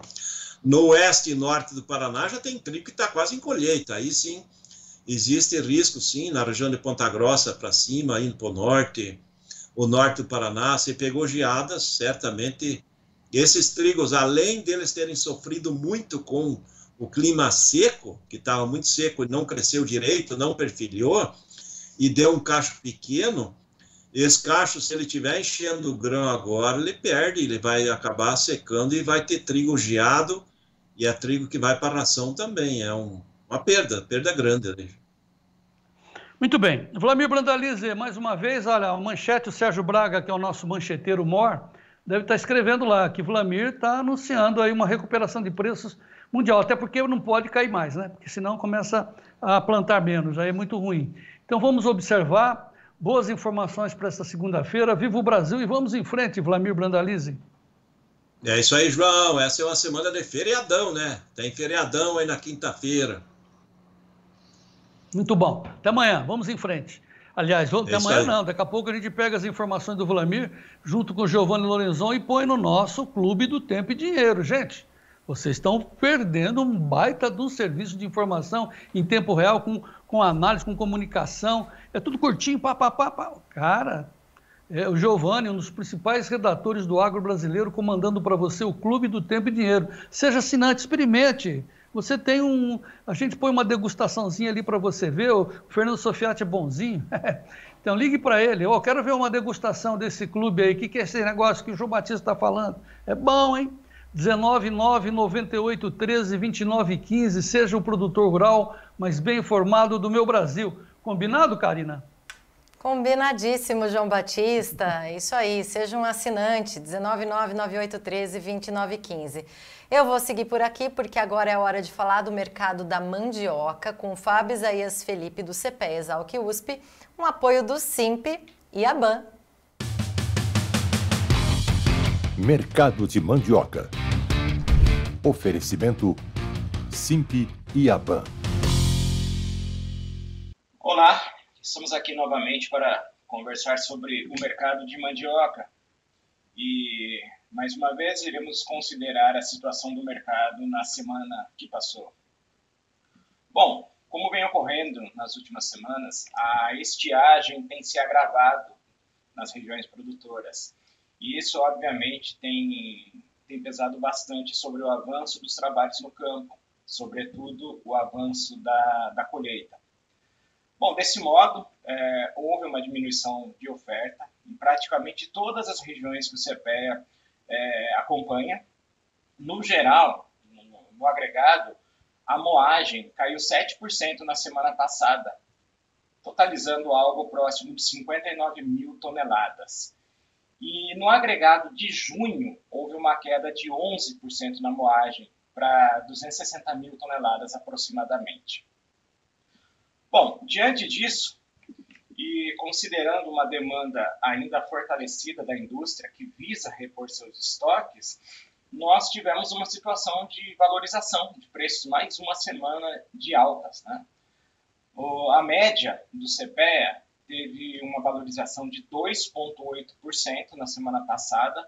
No oeste e norte do Paraná já tem trigo que está quase em colheita, aí sim, existe risco, sim, na região de Ponta Grossa para cima, indo para o norte, o norte do Paraná, se pegou geadas, certamente esses trigos, além deles terem sofrido muito com o clima seco, que estava muito seco e não cresceu direito, não perfilhou, e deu um cacho pequeno, esse cacho, se ele estiver enchendo o grão agora, ele perde, ele vai acabar secando e vai ter trigo geado, e é trigo que vai para a ração também, é um... Uma perda, perda grande. Muito bem. Vlamir Brandalize, mais uma vez, olha, a manchete, o Sérgio Braga, que é o nosso mancheteiro mor, deve estar escrevendo lá que Vlamir está anunciando aí uma recuperação de preços mundial, até porque não pode cair mais, né? Porque senão começa a plantar menos, aí é muito ruim. Então vamos observar, boas informações para esta segunda-feira, viva o Brasil e vamos em frente, Vlamir Brandalize. É isso aí, João, essa é uma semana de feriadão, né? Tem feriadão aí na quinta-feira. Muito bom. Até amanhã. Vamos em frente. Aliás, até amanhã não. Daqui a pouco a gente pega as informações do Vlamir junto com o Giovanni Lorenzon e põe no nosso Clube do Tempo e Dinheiro. Gente, vocês estão perdendo um baita de um serviço de informação em tempo real, com, com análise, com comunicação. É tudo curtinho, pá, pá, pá, pá. Cara, é, o Giovanni, um dos principais redatores do agro brasileiro, comandando para você o Clube do Tempo e Dinheiro. Seja assinante, experimente. Você tem um... A gente põe uma degustaçãozinha ali para você ver. O Fernando Sofiati é bonzinho. Então, ligue para ele. Eu oh, quero ver uma degustação desse clube aí. O que, que é esse negócio que o João Batista está falando? É bom, hein? dezenove, nove, noventa e oito, treze, vinte e nove, quinze. Seja o produtor rural mais bem informado do meu Brasil. Combinado, Karina? Combinadíssimo, João Batista. Isso aí. Seja um assinante. dezenove, nove, noventa e oito, treze, vinte e nove, quinze. Eu vou seguir por aqui porque agora é hora de falar do mercado da mandioca com o Fábio Isaías Felipe do CEPEA/ESALQ U S P, um apoio do SIMP e a BAN. Mercado de mandioca. Oferecimento SIMP e a BAN. Olá, estamos aqui novamente para conversar sobre o mercado de mandioca e... Mais uma vez, iremos considerar a situação do mercado na semana que passou. Bom, como vem ocorrendo nas últimas semanas, a estiagem tem se agravado nas regiões produtoras. E isso, obviamente, tem, tem pesado bastante sobre o avanço dos trabalhos no campo, sobretudo o avanço da, da colheita. Bom, desse modo, é, houve uma diminuição de oferta em praticamente todas as regiões que o CEPEA É, acompanha. No geral, no, no agregado, A moagem caiu sete por cento na semana passada, totalizando algo próximo de cinquenta e nove mil toneladas. E no agregado de junho, houve uma queda de onze por cento na moagem, para duzentas e sessenta mil toneladas aproximadamente. Bom, diante disso, e considerando uma demanda ainda fortalecida da indústria que visa repor seus estoques, nós tivemos uma situação de valorização de preços, mais uma semana de altas, né? O, a média do CEPEA teve uma valorização de dois vírgula oito por cento na semana passada,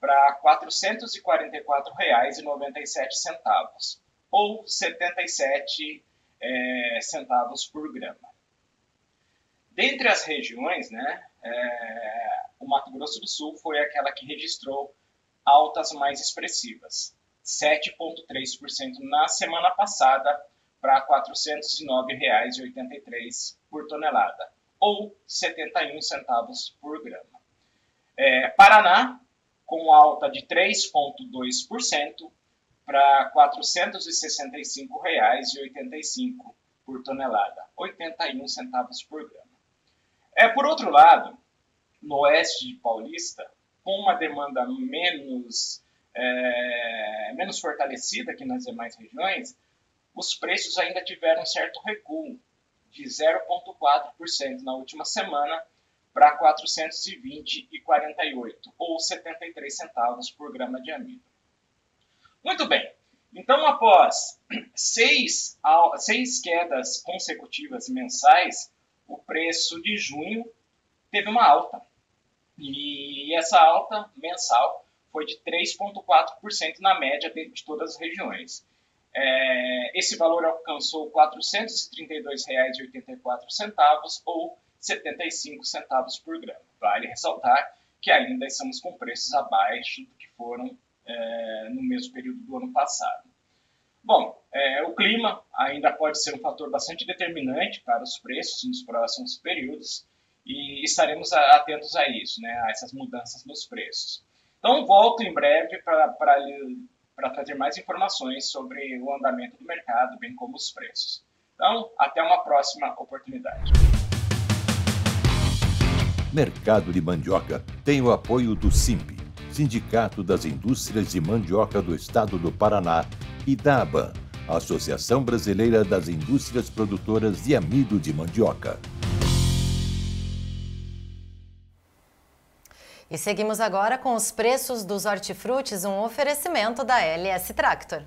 para quatrocentos e quarenta e quatro reais e noventa e sete centavos, ou setenta e sete é, centavos por grama. Dentre as regiões, né, é, o Mato Grosso do Sul foi aquela que registrou altas mais expressivas, sete vírgula três por cento na semana passada, para quatrocentos e nove reais e oitenta e três centavos por tonelada, ou setenta e um centavos por grama. É, Paraná, com alta de três vírgula dois por cento para quatrocentos e sessenta e cinco reais e oitenta e cinco centavos por tonelada, oitenta e um centavos por grama. É, por outro lado, no oeste de Paulista, com uma demanda menos, é, menos fortalecida que nas demais regiões, os preços ainda tiveram certo recuo de zero vírgula quatro por cento na última semana, para quatrocentos e vinte reais e quarenta e oito centavos, ou setenta e três centavos por grama de amido. Muito bem, então após seis, seis quedas consecutivas mensais, o preço de junho teve uma alta. E essa alta mensal foi de três vírgula quatro por cento na média de todas as regiões. Esse valor alcançou quatrocentos e trinta e dois reais e oitenta e quatro centavos, ou setenta e cinco centavos por grama. Vale ressaltar que ainda estamos com preços abaixo do que foram é, no mesmo período do ano passado. Bom, é, o clima ainda pode ser um fator bastante determinante para os preços nos próximos períodos e estaremos atentos a isso, né, a essas mudanças nos preços. Então, volto em breve para trazer mais informações sobre o andamento do mercado, bem como os preços. Então, até uma próxima oportunidade. Mercado de Mandioca tem o apoio do SIMP, Sindicato das Indústrias de Mandioca do Estado do Paraná, e da ABAN, Associação Brasileira das Indústrias Produtoras de Amido de Mandioca. E seguimos agora com os preços dos hortifrutis, um oferecimento da L S Tractor.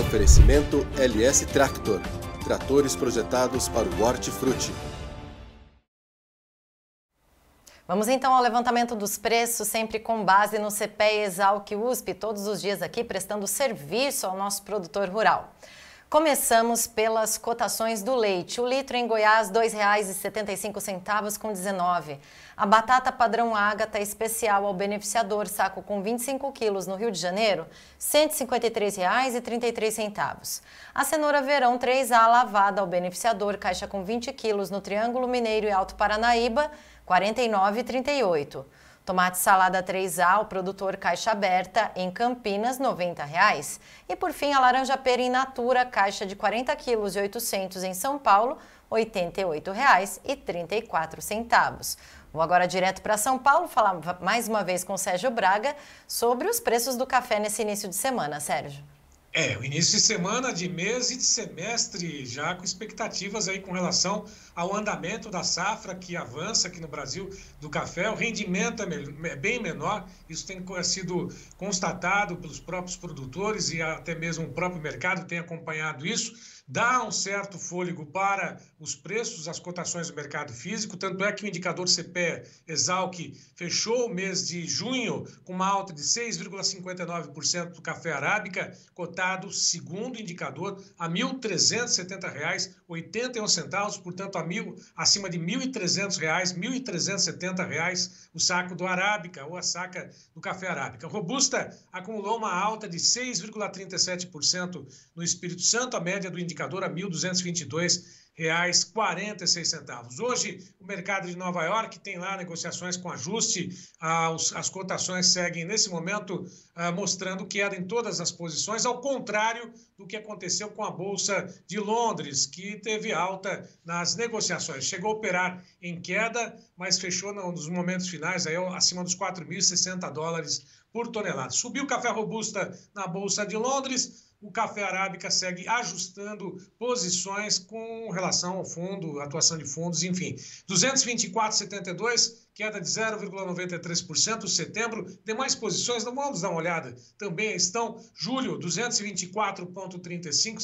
Oferecimento L S Tractor. Tratores projetados para o hortifruti. Vamos então ao levantamento dos preços, sempre com base no CEPEA/ESALQ U S P, todos os dias aqui prestando serviço ao nosso produtor rural. Começamos pelas cotações do leite. O litro em Goiás, dois reais e setenta e cinco centavos com dezenove. A batata padrão Ágata especial ao beneficiador, saco com vinte e cinco quilos no Rio de Janeiro, cento e cinquenta e três reais e trinta e três centavos. A cenoura verão três A lavada ao beneficiador, caixa com vinte quilos no Triângulo Mineiro e Alto Paranaíba, quarenta e nove reais e trinta e oito centavos. Tomate salada três A, ao produtor caixa aberta, em Campinas, noventa reais. E por fim, a laranja pera in natura, caixa de quarenta quilos e oitocentos em São Paulo, oitenta e oito reais e trinta e quatro centavos. Vou agora direto para São Paulo falar mais uma vez com o Sérgio Braga sobre os preços do café nesse início de semana, Sérgio. É, o início de semana, de mês e de semestre, já com expectativas aí com relação ao andamento da safra que avança aqui no Brasil do café. O rendimento é bem menor, isso tem sido constatado pelos próprios produtores e até mesmo o próprio mercado tem acompanhado isso. Dá um certo fôlego para os preços, as cotações do mercado físico, tanto é que o indicador CEPEA/ESALQ fechou o mês de junho com uma alta de seis vírgula cinquenta e nove por cento do café arábica, cotado, segundo indicador, a mil trezentos e setenta reais e oitenta e um centavos, portanto, a mil, acima de mil e trezentos reais, mil trezentos e setenta reais o saco do arábica ou a saca do café arábica. Robusta acumulou uma alta de seis vírgula trinta e sete por cento no Espírito Santo, a média do indicador a mil duzentos e vinte e dois reais. reais e quarenta e seis centavos. Hoje, o mercado de Nova York tem lá negociações com ajuste. As cotações seguem, nesse momento, mostrando queda em todas as posições, ao contrário do que aconteceu com a Bolsa de Londres, que teve alta nas negociações. Chegou a operar em queda, mas fechou nos momentos finais aí, acima dos quatro mil e sessenta dólares por tonelada. Subiu o café robusta na Bolsa de Londres. O café arábica segue ajustando posições com relação ao fundo, atuação de fundos, enfim. duzentos e vinte e quatro vírgula setenta e dois, queda de zero vírgula noventa e três por cento setembro. Demais posições, não vamos dar uma olhada, também estão. Julho, duzentos e vinte e quatro vírgula trinta e cinco,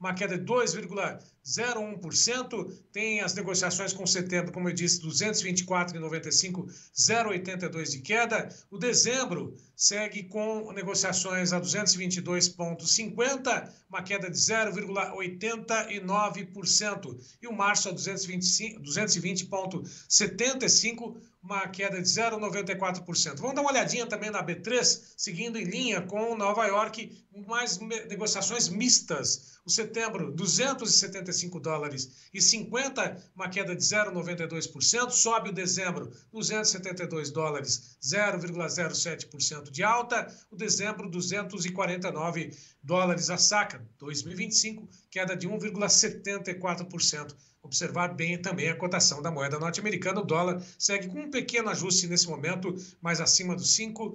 uma queda de dois vírgula zero um por cento. Tem as negociações com setembro, como eu disse, duzentos e vinte e quatro vírgula noventa e cinco, zero vírgula oitenta e dois de queda. O dezembro segue com negociações a duzentos e vinte e dois vírgula cinquenta, uma queda de zero vírgula oitenta e nove por cento. E o março a duzentos e vinte e cinco, duzentos e vinte vírgula setenta e cinco, uma queda de zero vírgula noventa e quatro por cento. Vamos dar uma olhadinha também na B três, seguindo em linha com Nova York, mais negociações mistas. O setembro, duzentos e setenta e cinco dólares e cinquenta, uma queda de zero vírgula noventa e dois por cento. Sobe o dezembro, duzentos e setenta e dois dólares, zero vírgula zero sete por cento de alta. O dezembro, duzentos e quarenta e nove dólares a saca. dois mil e vinte e cinco, queda de um vírgula setenta e quatro por cento. Observar bem também a cotação da moeda norte-americana. O dólar segue com um pequeno ajuste nesse momento, mas acima dos cinco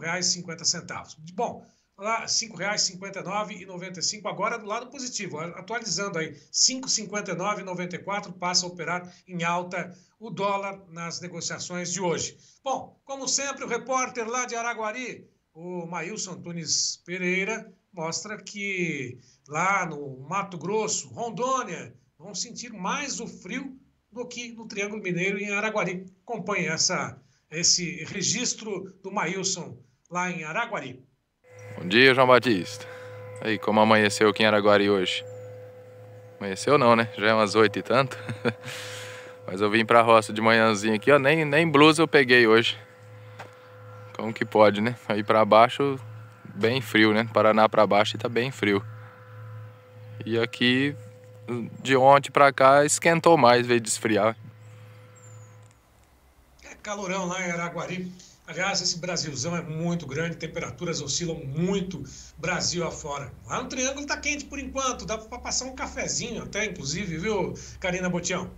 reais e cinquenta centavos. Bom, lá cinco reais e cinquenta e nove e noventa e cinco agora do lado positivo, atualizando aí, cinco reais e cinquenta e nove e noventa e quatro passa a operar em alta o dólar nas negociações de hoje. Bom, como sempre, o repórter lá de Araguari, o Maílson Antunes Pereira, mostra que lá no Mato Grosso, Rondônia, vão sentir mais o frio do que no Triângulo Mineiro e em Araguari. Acompanhe essa, esse registro do Maílson lá em Araguari. Bom dia, João Batista. Aí, como amanheceu aqui em Araguari hoje? Amanheceu não, né? Já é umas oito e tanto. Mas eu vim pra roça de manhãzinha aqui, ó. Nem, nem blusa eu peguei hoje. Como que pode, né? Aí pra baixo, bem frio, né? Paraná pra baixo e tá bem frio. E aqui, de ontem pra cá, esquentou mais, veio de esfriar. É calorão lá em Araguari. Aliás, esse Brasilzão é muito grande, temperaturas oscilam muito Brasil afora. Lá no Triângulo tá quente por enquanto, dá pra passar um cafezinho até, inclusive, viu, Karina Botião?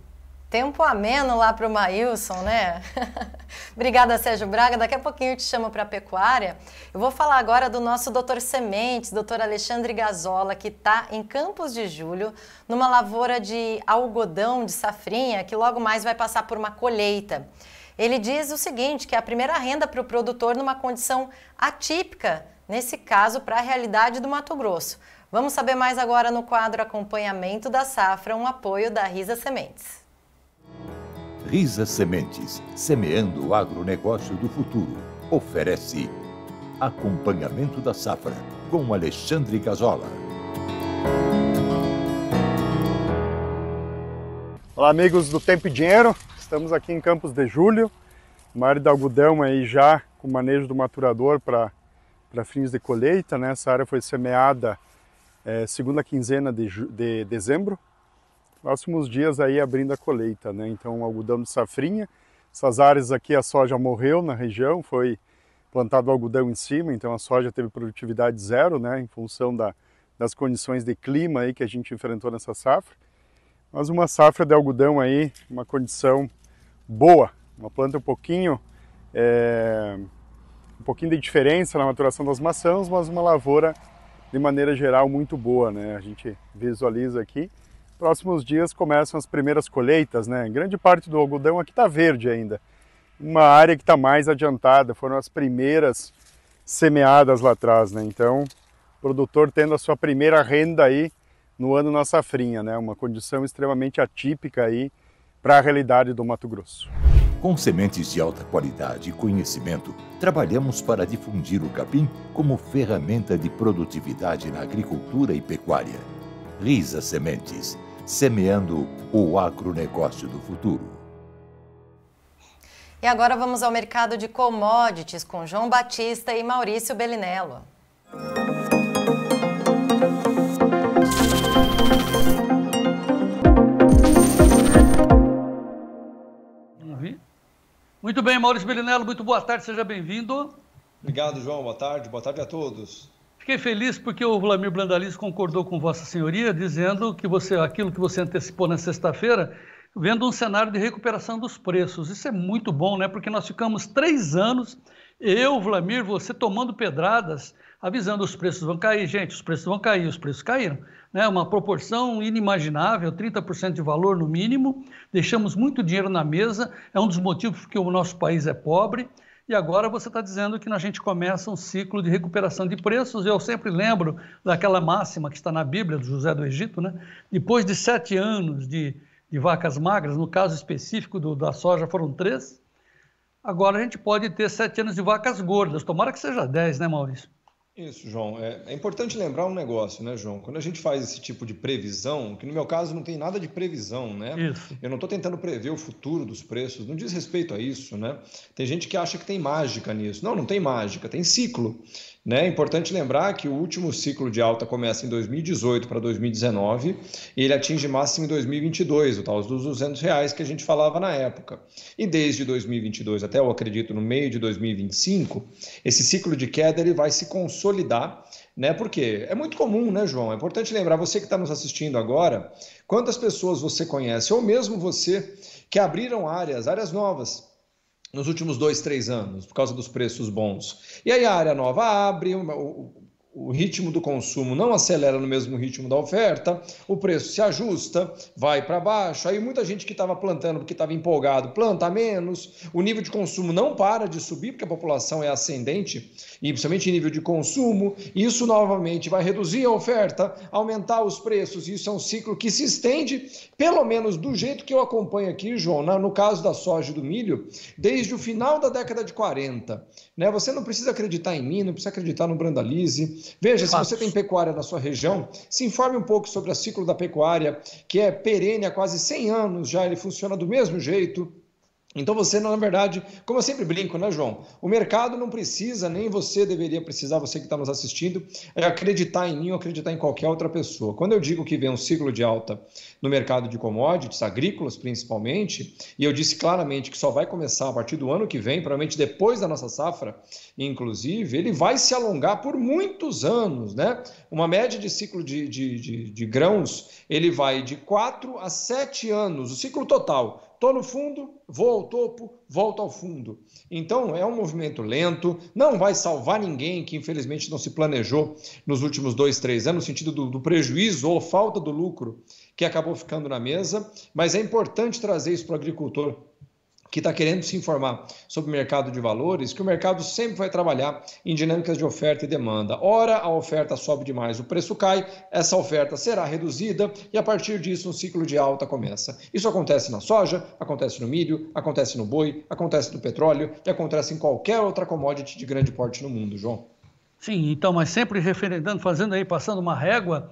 Tempo ameno lá pro Maílson, né? Obrigada, Sérgio Braga. Daqui a pouquinho eu te chamo para a pecuária. Eu vou falar agora do nosso doutor Sementes, doutor Alexandre Gazola, que está em Campos de Julho, numa lavoura de algodão de safrinha, que logo mais vai passar por uma colheita. Ele diz o seguinte, que é a primeira renda para o produtor numa condição atípica, nesse caso, para a realidade do Mato Grosso. Vamos saber mais agora no quadro Acompanhamento da Safra, um apoio da Risa Sementes. Risa Sementes, semeando o agronegócio do futuro, oferece Acompanhamento da Safra, com Alexandre Gazola. Olá, amigos do Tempo e Dinheiro, estamos aqui em Campos de Julho, uma área de algodão aí já com manejo do maturador para fins de colheita, né? Essa área foi semeada é, segunda quinzena de, de dezembro. Próximos dias aí abrindo a colheita, né? Então, algodão de safrinha. Essas áreas aqui a soja morreu na região, foi plantado algodão em cima, então a soja teve produtividade zero, né? Em função da, das condições de clima aí que a gente enfrentou nessa safra. Mas uma safra de algodão aí, uma condição boa, uma planta um pouquinho, é, um pouquinho de diferença na maturação das maçãs, mas uma lavoura de maneira geral muito boa, né? A gente visualiza aqui. Próximos dias começam as primeiras colheitas, né? Grande parte do algodão aqui está verde ainda. Uma área que está mais adiantada, foram as primeiras semeadas lá atrás, né? Então, o produtor tendo a sua primeira renda aí no ano na safrinha, né? Uma condição extremamente atípica aí para a realidade do Mato Grosso. Com sementes de alta qualidade e conhecimento, trabalhamos para difundir o capim como ferramenta de produtividade na agricultura e pecuária. Risa Sementes, semeando o agronegócio do futuro. E agora vamos ao mercado de commodities com João Batista e Maurício Bellinello. Muito bem, Maurício Bellinello, muito boa tarde, seja bem-vindo. Obrigado, João, boa tarde, boa tarde a todos. Fiquei feliz porque o Vlamir Brandalize concordou com Vossa Senhoria, dizendo que você, aquilo que você antecipou na sexta-feira, vendo um cenário de recuperação dos preços. Isso é muito bom, né? Porque nós ficamos três anos, eu, Vlamir, você tomando pedradas, avisando os preços vão cair, gente, os preços vão cair, os preços caíram. Né? Uma proporção inimaginável, trinta por cento de valor no mínimo, deixamos muito dinheiro na mesa, é um dos motivos que o nosso país é pobre, e agora você está dizendo que a gente começa um ciclo de recuperação de preços. Eu sempre lembro daquela máxima que está na Bíblia, do José do Egito, né? Depois de sete anos de... de vacas magras, no caso específico do, da soja foram três, agora a gente pode ter sete anos de vacas gordas, tomara que seja dez, né, Maurício? Isso, João. É, é importante lembrar um negócio, né, João? Quando a gente faz esse tipo de previsão, que no meu caso não tem nada de previsão, né? Isso. Eu não estou tentando prever o futuro dos preços, não diz respeito a isso, né? Tem gente que acha que tem mágica nisso. Não, não tem mágica, tem ciclo. Né? É importante lembrar que o último ciclo de alta começa em dois mil e dezoito para dois mil e dezenove e ele atinge máximo em dois mil e vinte e dois, o tal dos duzentos reais que a gente falava na época. E desde dois mil e vinte e dois até, eu acredito, no meio de dois mil e vinte e cinco, esse ciclo de queda ele vai se consolidar, né? Porque é muito comum, né, João? É importante lembrar, você que está nos assistindo agora, quantas pessoas você conhece, ou mesmo você, que abriram áreas, áreas novas, nos últimos dois, três anos, por causa dos preços bons. E aí a área nova abre, o, o ritmo do consumo não acelera no mesmo ritmo da oferta, o preço se ajusta, vai para baixo, aí muita gente que estava plantando porque estava empolgado planta menos, o nível de consumo não para de subir porque a população é ascendente, e principalmente em nível de consumo, isso novamente vai reduzir a oferta, aumentar os preços, isso é um ciclo que se estende, pelo menos do jeito que eu acompanho aqui, João, no caso da soja e do milho, desde o final da década de quarenta. Né? Você não precisa acreditar em mim, não precisa acreditar no Brandalize. Veja, se você tem pecuária na sua região, se informe um pouco sobre o ciclo da pecuária, que é perene há quase cem anos já, ele funciona do mesmo jeito. Então você, na verdade, como eu sempre brinco, né, João? O mercado não precisa, nem você deveria precisar, você que está nos assistindo, acreditar em mim ou acreditar em qualquer outra pessoa. Quando eu digo que vem um ciclo de alta no mercado de commodities, agrícolas principalmente, e eu disse claramente que só vai começar a partir do ano que vem, provavelmente depois da nossa safra, inclusive, ele vai se alongar por muitos anos, né? Uma média de ciclo de, de, de, de grãos, ele vai de quatro a sete anos, o ciclo total. Estou no fundo, vou ao topo, volto ao fundo. Então, é um movimento lento, não vai salvar ninguém que, infelizmente, não se planejou nos últimos dois, três anos, no sentido do, do prejuízo ou falta do lucro que acabou ficando na mesa, mas é importante trazer isso para o agricultor que está querendo se informar sobre o mercado de valores, que o mercado sempre vai trabalhar em dinâmicas de oferta e demanda. Ora, a oferta sobe demais, o preço cai, essa oferta será reduzida e a partir disso um ciclo de alta começa. Isso acontece na soja, acontece no milho, acontece no boi, acontece no petróleo e acontece em qualquer outra commodity de grande porte no mundo, João. Sim, então, mas sempre referendando, fazendo aí, passando uma régua,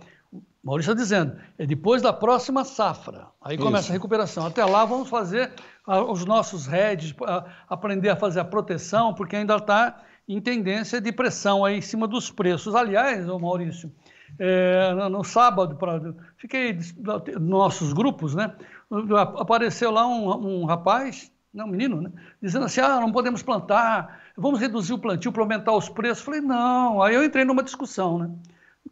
Maurício está dizendo, é depois da próxima safra, aí começa Isso. a recuperação. Até lá vamos fazer os nossos hedges, aprender a fazer a proteção, porque ainda está em tendência de pressão aí em cima dos preços. Aliás, Maurício, é, no sábado, pra, fiquei nos nossos grupos, né? Apareceu lá um, um rapaz, não, um menino, né? Dizendo assim, ah, não podemos plantar, vamos reduzir o plantio para aumentar os preços. Falei, não, aí eu entrei numa discussão, né?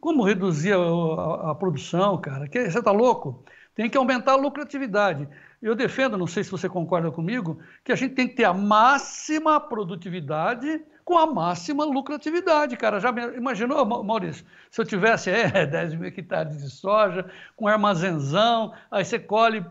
Como reduzir a, a, a produção, cara? Que, você está louco? Tem que aumentar a lucratividade. Eu defendo, não sei se você concorda comigo, que a gente tem que ter a máxima produtividade com a máxima lucratividade, cara. Já imaginou, Maurício, se eu tivesse é, dez mil hectares de soja, com armazenzão, aí você colhe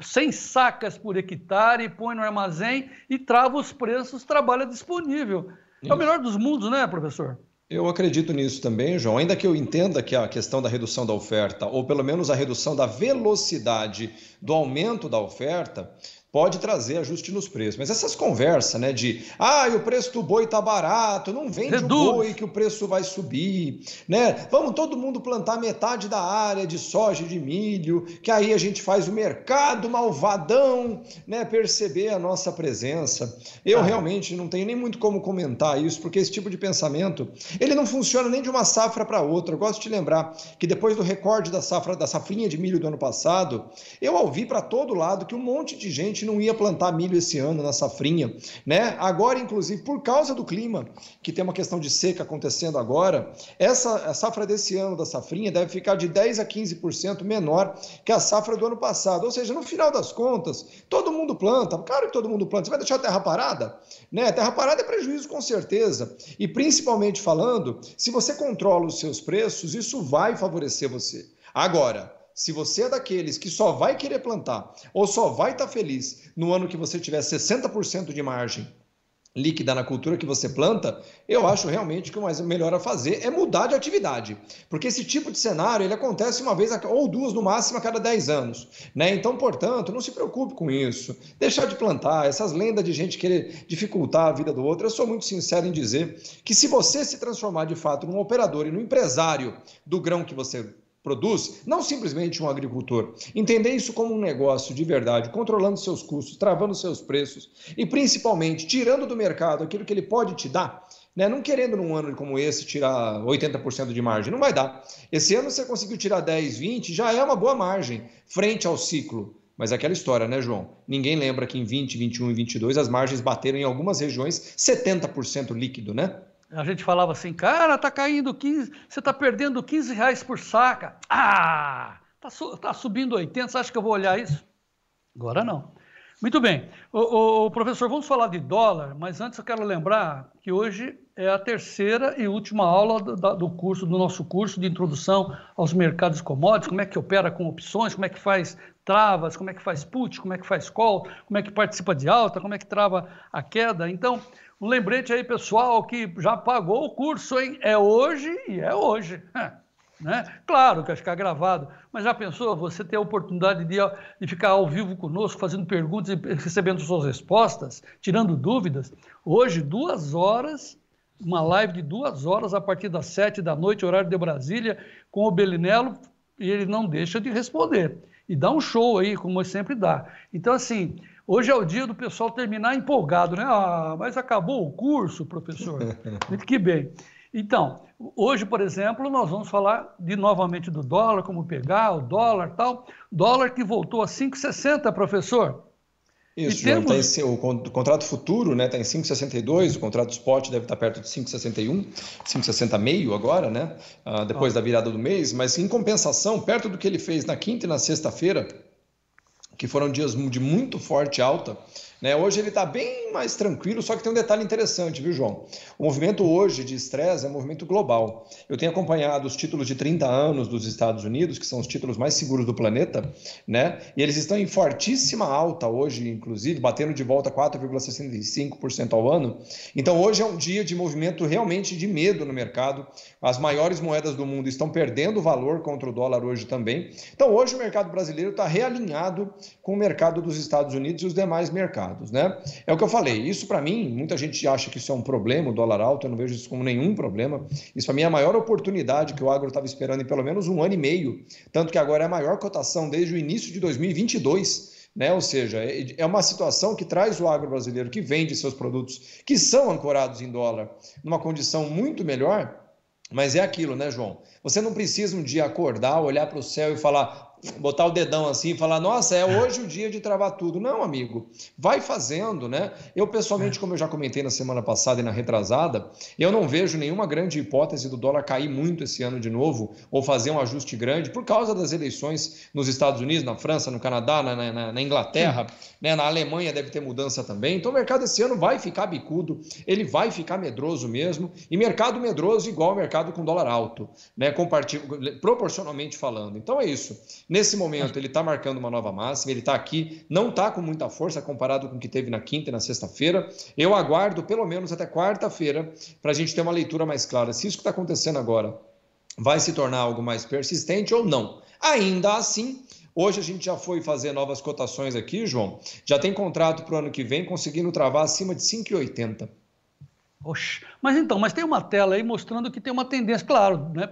cem sacas por hectare, põe no armazém e trava os preços, trabalha disponível. Isso. É o melhor dos mundos, né, professor? Eu acredito nisso também, João, ainda que eu entenda que a questão da redução da oferta, ou pelo menos a redução da velocidade do aumento da oferta, pode trazer ajuste nos preços. Mas essas conversas, né, de, ah, o preço do boi tá barato, não vende o boi que o preço vai subir, né? Vamos todo mundo plantar metade da área de soja e de milho, que aí a gente faz o mercado malvadão, né, perceber a nossa presença. Eu ah. realmente não tenho nem muito como comentar isso, porque esse tipo de pensamento, ele não funciona nem de uma safra para outra. Eu gosto de lembrar que depois do recorde da safra, da safrinha de milho do ano passado, eu ouvi para todo lado que um monte de gente não ia plantar milho esse ano na safrinha, né? Agora, inclusive, por causa do clima, que tem uma questão de seca acontecendo agora, essa a safra desse ano da safrinha deve ficar de dez a quinze por cento menor que a safra do ano passado. Ou seja, no final das contas, todo mundo planta, claro que todo mundo planta, você vai deixar a terra parada? Né? A terra parada é prejuízo com certeza. E principalmente falando, se você controla os seus preços, isso vai favorecer você. Agora, se você é daqueles que só vai querer plantar ou só vai estar feliz no ano que você tiver sessenta por cento de margem líquida na cultura que você planta, eu acho realmente que o melhor a fazer é mudar de atividade. Porque esse tipo de cenário, ele acontece uma vez ou duas no máximo a cada dez anos. Né? Então, portanto, não se preocupe com isso. Deixar de plantar, essas lendas de gente querer dificultar a vida do outro, eu sou muito sincero em dizer que se você se transformar de fato num operador e num empresário do grão que você produz, não simplesmente um agricultor. Entender isso como um negócio de verdade, controlando seus custos, travando seus preços e, principalmente, tirando do mercado aquilo que ele pode te dar, né? Não querendo, num ano como esse, tirar oitenta por cento de margem, não vai dar. Esse ano você conseguiu tirar dez, vinte, já é uma boa margem frente ao ciclo. Mas é aquela história, né, João? Ninguém lembra que em vinte, vinte e um e vinte e dois as margens bateram em algumas regiões setenta por cento líquido, né? A gente falava assim, cara, tá caindo quinze, você tá perdendo quinze reais por saca. Ah, tá, su, tá subindo oitenta, você acha que eu vou olhar isso? Agora não. Muito bem, o, o, o professor, vamos falar de dólar, mas antes eu quero lembrar que hoje é a terceira e última aula do, do curso, do nosso curso de introdução aos mercados commodities, como é que opera com opções, como é que faz travas, como é que faz put, como é que faz call, como é que participa de alta, como é que trava a queda. Então, um lembrete aí, pessoal, que já pagou o curso, hein? É hoje e é hoje, né? Claro que vai ficar gravado, mas já pensou você ter a oportunidade de, de ficar ao vivo conosco, fazendo perguntas e recebendo suas respostas, tirando dúvidas? Hoje, duas horas, uma live de duas horas a partir das sete da noite, horário de Brasília, com o Bellinello, e ele não deixa de responder. E dá um show aí, como sempre dá. Então, assim, hoje é o dia do pessoal terminar empolgado, né? Ah, mas acabou o curso, professor. Que bem. Então, hoje, por exemplo, nós vamos falar de novamente do dólar, como pegar o dólar e tal. Dólar que voltou a cinco e sessenta, professor. Isso, João, temos... tá em, o contrato futuro, né, está em cinco e sessenta e dois, o contrato spot deve estar perto de cinco e sessenta e um, cinco e sessenta e cinco agora, né, uh, depois ah. da virada do mês, mas em compensação, perto do que ele fez na quinta e na sexta-feira, que foram dias de muito forte alta, né? Hoje ele está bem mais tranquilo, só que tem um detalhe interessante, viu, João? O movimento hoje de estresse é um movimento global. Eu tenho acompanhado os títulos de trinta anos dos Estados Unidos, que são os títulos mais seguros do planeta, né? E eles estão em fortíssima alta hoje, inclusive, batendo de volta quatro vírgula sessenta e cinco por cento ao ano. Então, hoje é um dia de movimento realmente de medo no mercado. As maiores moedas do mundo estão perdendo valor contra o dólar hoje também. Então, hoje o mercado brasileiro está realinhado com o mercado dos Estados Unidos e os demais mercados, né? É o que eu falei, isso para mim, muita gente acha que isso é um problema, o dólar alto, eu não vejo isso como nenhum problema. Isso para mim é a maior oportunidade que o agro estava esperando em pelo menos um ano e meio, tanto que agora é a maior cotação desde o início de dois mil e vinte e dois, né? Ou seja, é uma situação que traz o agro brasileiro, que vende seus produtos, que são ancorados em dólar, numa condição muito melhor, mas é aquilo, né, João? Você não precisa um dia acordar, olhar para o céu e falar... botar o dedão assim e falar, nossa, é hoje o dia de travar tudo. Não, amigo, vai fazendo, né? Eu, pessoalmente, como eu já comentei na semana passada e na retrasada, eu não vejo nenhuma grande hipótese do dólar cair muito esse ano de novo ou fazer um ajuste grande por causa das eleições nos Estados Unidos, na França, no Canadá, na, na, na Inglaterra, né? Na Alemanha deve ter mudança também. Então, o mercado esse ano vai ficar bicudo, ele vai ficar medroso mesmo, e mercado medroso igual ao mercado com dólar alto, né? Compartil... proporcionalmente falando. Então, é isso. Nesse momento, ele está marcando uma nova máxima, ele está aqui, não está com muita força comparado com o que teve na quinta e na sexta-feira. Eu aguardo pelo menos até quarta-feira para a gente ter uma leitura mais clara se isso que está acontecendo agora vai se tornar algo mais persistente ou não. Ainda assim, hoje a gente já foi fazer novas cotações aqui, João. Já tem contrato para o ano que vem conseguindo travar acima de cinco e oitenta. Oxe, mas então, mas tem uma tela aí mostrando que tem uma tendência, claro, né?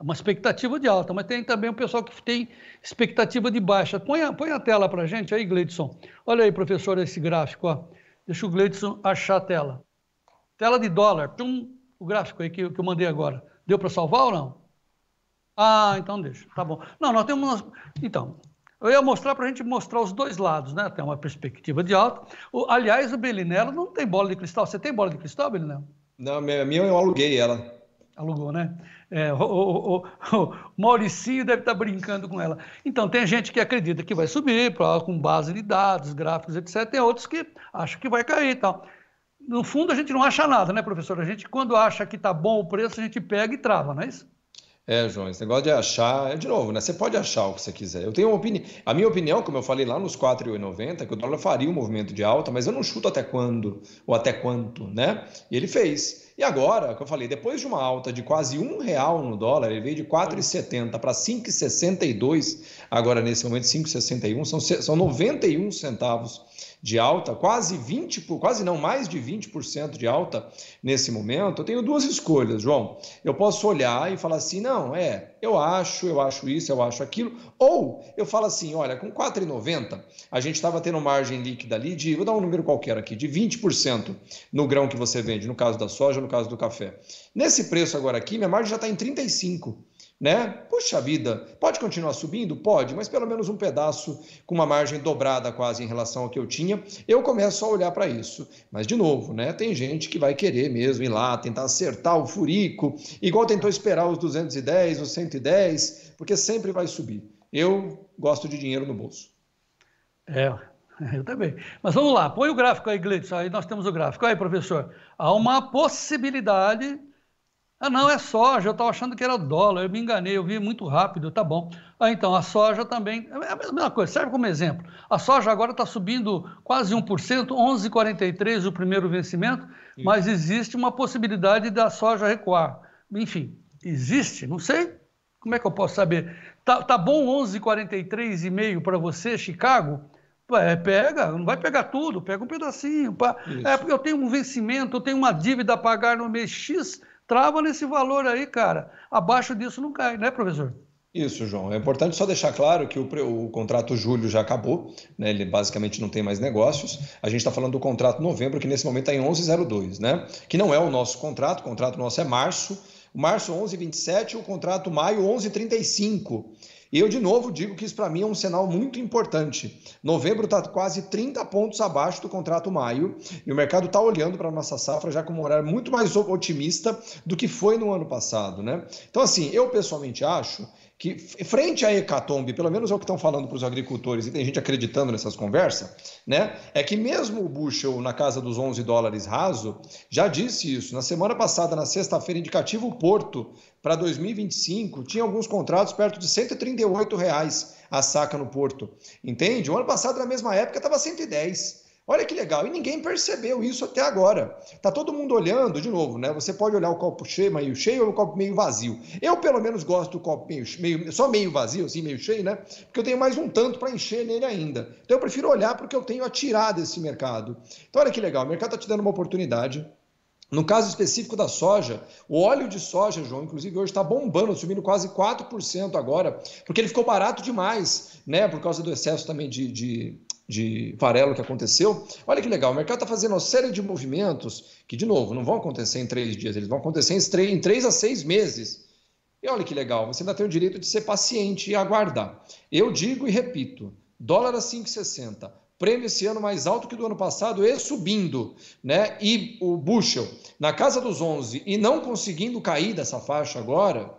Uma expectativa de alta, mas tem também o pessoal que tem expectativa de baixa. Põe a, põe a tela para a gente aí, Gleidson. Olha aí, professor, esse gráfico. Ó. Deixa o Gleidson achar a tela. Tela de dólar. Pum, o gráfico aí que, que eu mandei agora. Deu para salvar ou não? Ah, então deixa. Tá bom. Não, nós temos... Então, Eu ia mostrar para a gente mostrar os dois lados, né? Tem uma perspectiva de alta. O, aliás, o Bellinello não tem bola de cristal. Você tem bola de cristal, Bellinello? Não, a minha eu aluguei ela. Alugou, né? É, o, o, o, o Mauricinho deve estar brincando com ela. Então, tem gente que acredita que vai subir, com base de dados, gráficos, etcétera. Tem outros que acham que vai cair e tal. No fundo, a gente não acha nada, né, professor? A gente, quando acha que está bom o preço, a gente pega e trava, não é isso? É, João, esse negócio de achar... De novo, né? Você pode achar o que você quiser. Eu tenho uma opinião... A minha opinião, como eu falei lá nos quatro reais e noventa, que o dólar faria um movimento de alta, mas eu não chuto até quando, ou até quanto, né? E ele fez... E agora, que eu falei, depois de uma alta de quase um real no dólar, ele veio de quatro reais e setenta para cinco reais e sessenta e dois, agora nesse momento cinco reais e sessenta e um, são, são noventa e um centavos de alta, quase vinte por cento, quase não, mais de vinte por cento de alta nesse momento. Eu tenho duas escolhas, João. Eu posso olhar e falar assim, não, é, eu acho, eu acho isso, eu acho aquilo, ou eu falo assim, olha, com quatro reais e noventa, a gente estava tendo margem líquida ali de, vou dar um número qualquer aqui, de vinte por cento no grão que você vende, no caso da soja, no caso do café. Nesse preço agora aqui, minha margem já está em trinta e cinco, né? Puxa vida, pode continuar subindo? Pode, mas pelo menos um pedaço com uma margem dobrada quase em relação ao que eu tinha, eu começo a olhar para isso. Mas, de novo, né? Tem gente que vai querer mesmo ir lá, tentar acertar o furico, igual tentou esperar os duzentos e dez, os cento e dez, porque sempre vai subir. Eu gosto de dinheiro no bolso. É, eu também. Mas vamos lá, põe o gráfico aí, Gleitson, aí nós temos o gráfico. Aí, professor, há uma possibilidade... Ah, não, é soja, eu estava achando que era o dólar, eu me enganei, eu vi muito rápido, tá bom. Ah, então, a soja também, é a mesma coisa, serve como exemplo. A soja agora está subindo quase um por cento, onze reais e quarenta e três o primeiro vencimento, Sim. mas existe uma possibilidade da soja recuar. Enfim, existe, não sei, como é que eu posso saber? Tá, tá bom onze reais e quarenta e três e meio para você, Chicago? É, pega, não vai pegar tudo, pega um pedacinho. Pá. É porque eu tenho um vencimento, eu tenho uma dívida a pagar no mês X, trava nesse valor aí, cara. Abaixo disso não cai, né, professor? Isso, João. É importante só deixar claro que o, o contrato julho já acabou, né? Ele basicamente não tem mais negócios. A gente está falando do contrato novembro, que nesse momento está em onze reais e dois, né? Que não é o nosso contrato, o contrato nosso é março. Março onze reais e vinte e sete, o contrato maio onze reais e trinta e cinco. E eu, de novo, digo que isso para mim é um sinal muito importante. Novembro está quase trinta pontos abaixo do contrato maio e o mercado está olhando para a nossa safra já com um horário muito mais otimista do que foi no ano passado, né? Então, assim, eu pessoalmente acho que frente à hecatombe, pelo menos é o que estão falando para os agricultores, e tem gente acreditando nessas conversas, né? É que mesmo o bushel na casa dos onze dólares raso, já disse isso. Na semana passada, na sexta-feira, indicativo Porto, para dois mil e vinte e cinco, tinha alguns contratos perto de cento e trinta e oito reais a saca no Porto, entende? O ano passado, na mesma época, estava cento e dez reais. Olha que legal, e ninguém percebeu isso até agora. Tá todo mundo olhando, de novo, né? Você pode olhar o copo cheio, meio cheio ou o copo meio vazio. Eu, pelo menos, gosto do copo meio, meio só meio vazio, assim, meio cheio, né? Porque eu tenho mais um tanto para encher nele ainda. Então, eu prefiro olhar porque eu tenho a tirar desse mercado. Então, olha que legal, o mercado está te dando uma oportunidade. No caso específico da soja, o óleo de soja, João, inclusive hoje está bombando, subindo quase quatro por cento agora, porque ele ficou barato demais, né? Por causa do excesso também de... de... de farelo que aconteceu. Olha que legal, o mercado está fazendo uma série de movimentos que, de novo, não vão acontecer em três dias, eles vão acontecer em três a seis meses. E olha que legal, você ainda tem o direito de ser paciente e aguardar. Eu digo e repito, dólar a cinco reais e sessenta, prêmio esse ano mais alto que do ano passado e subindo, né? E o bushel na casa dos onze e não conseguindo cair dessa faixa agora...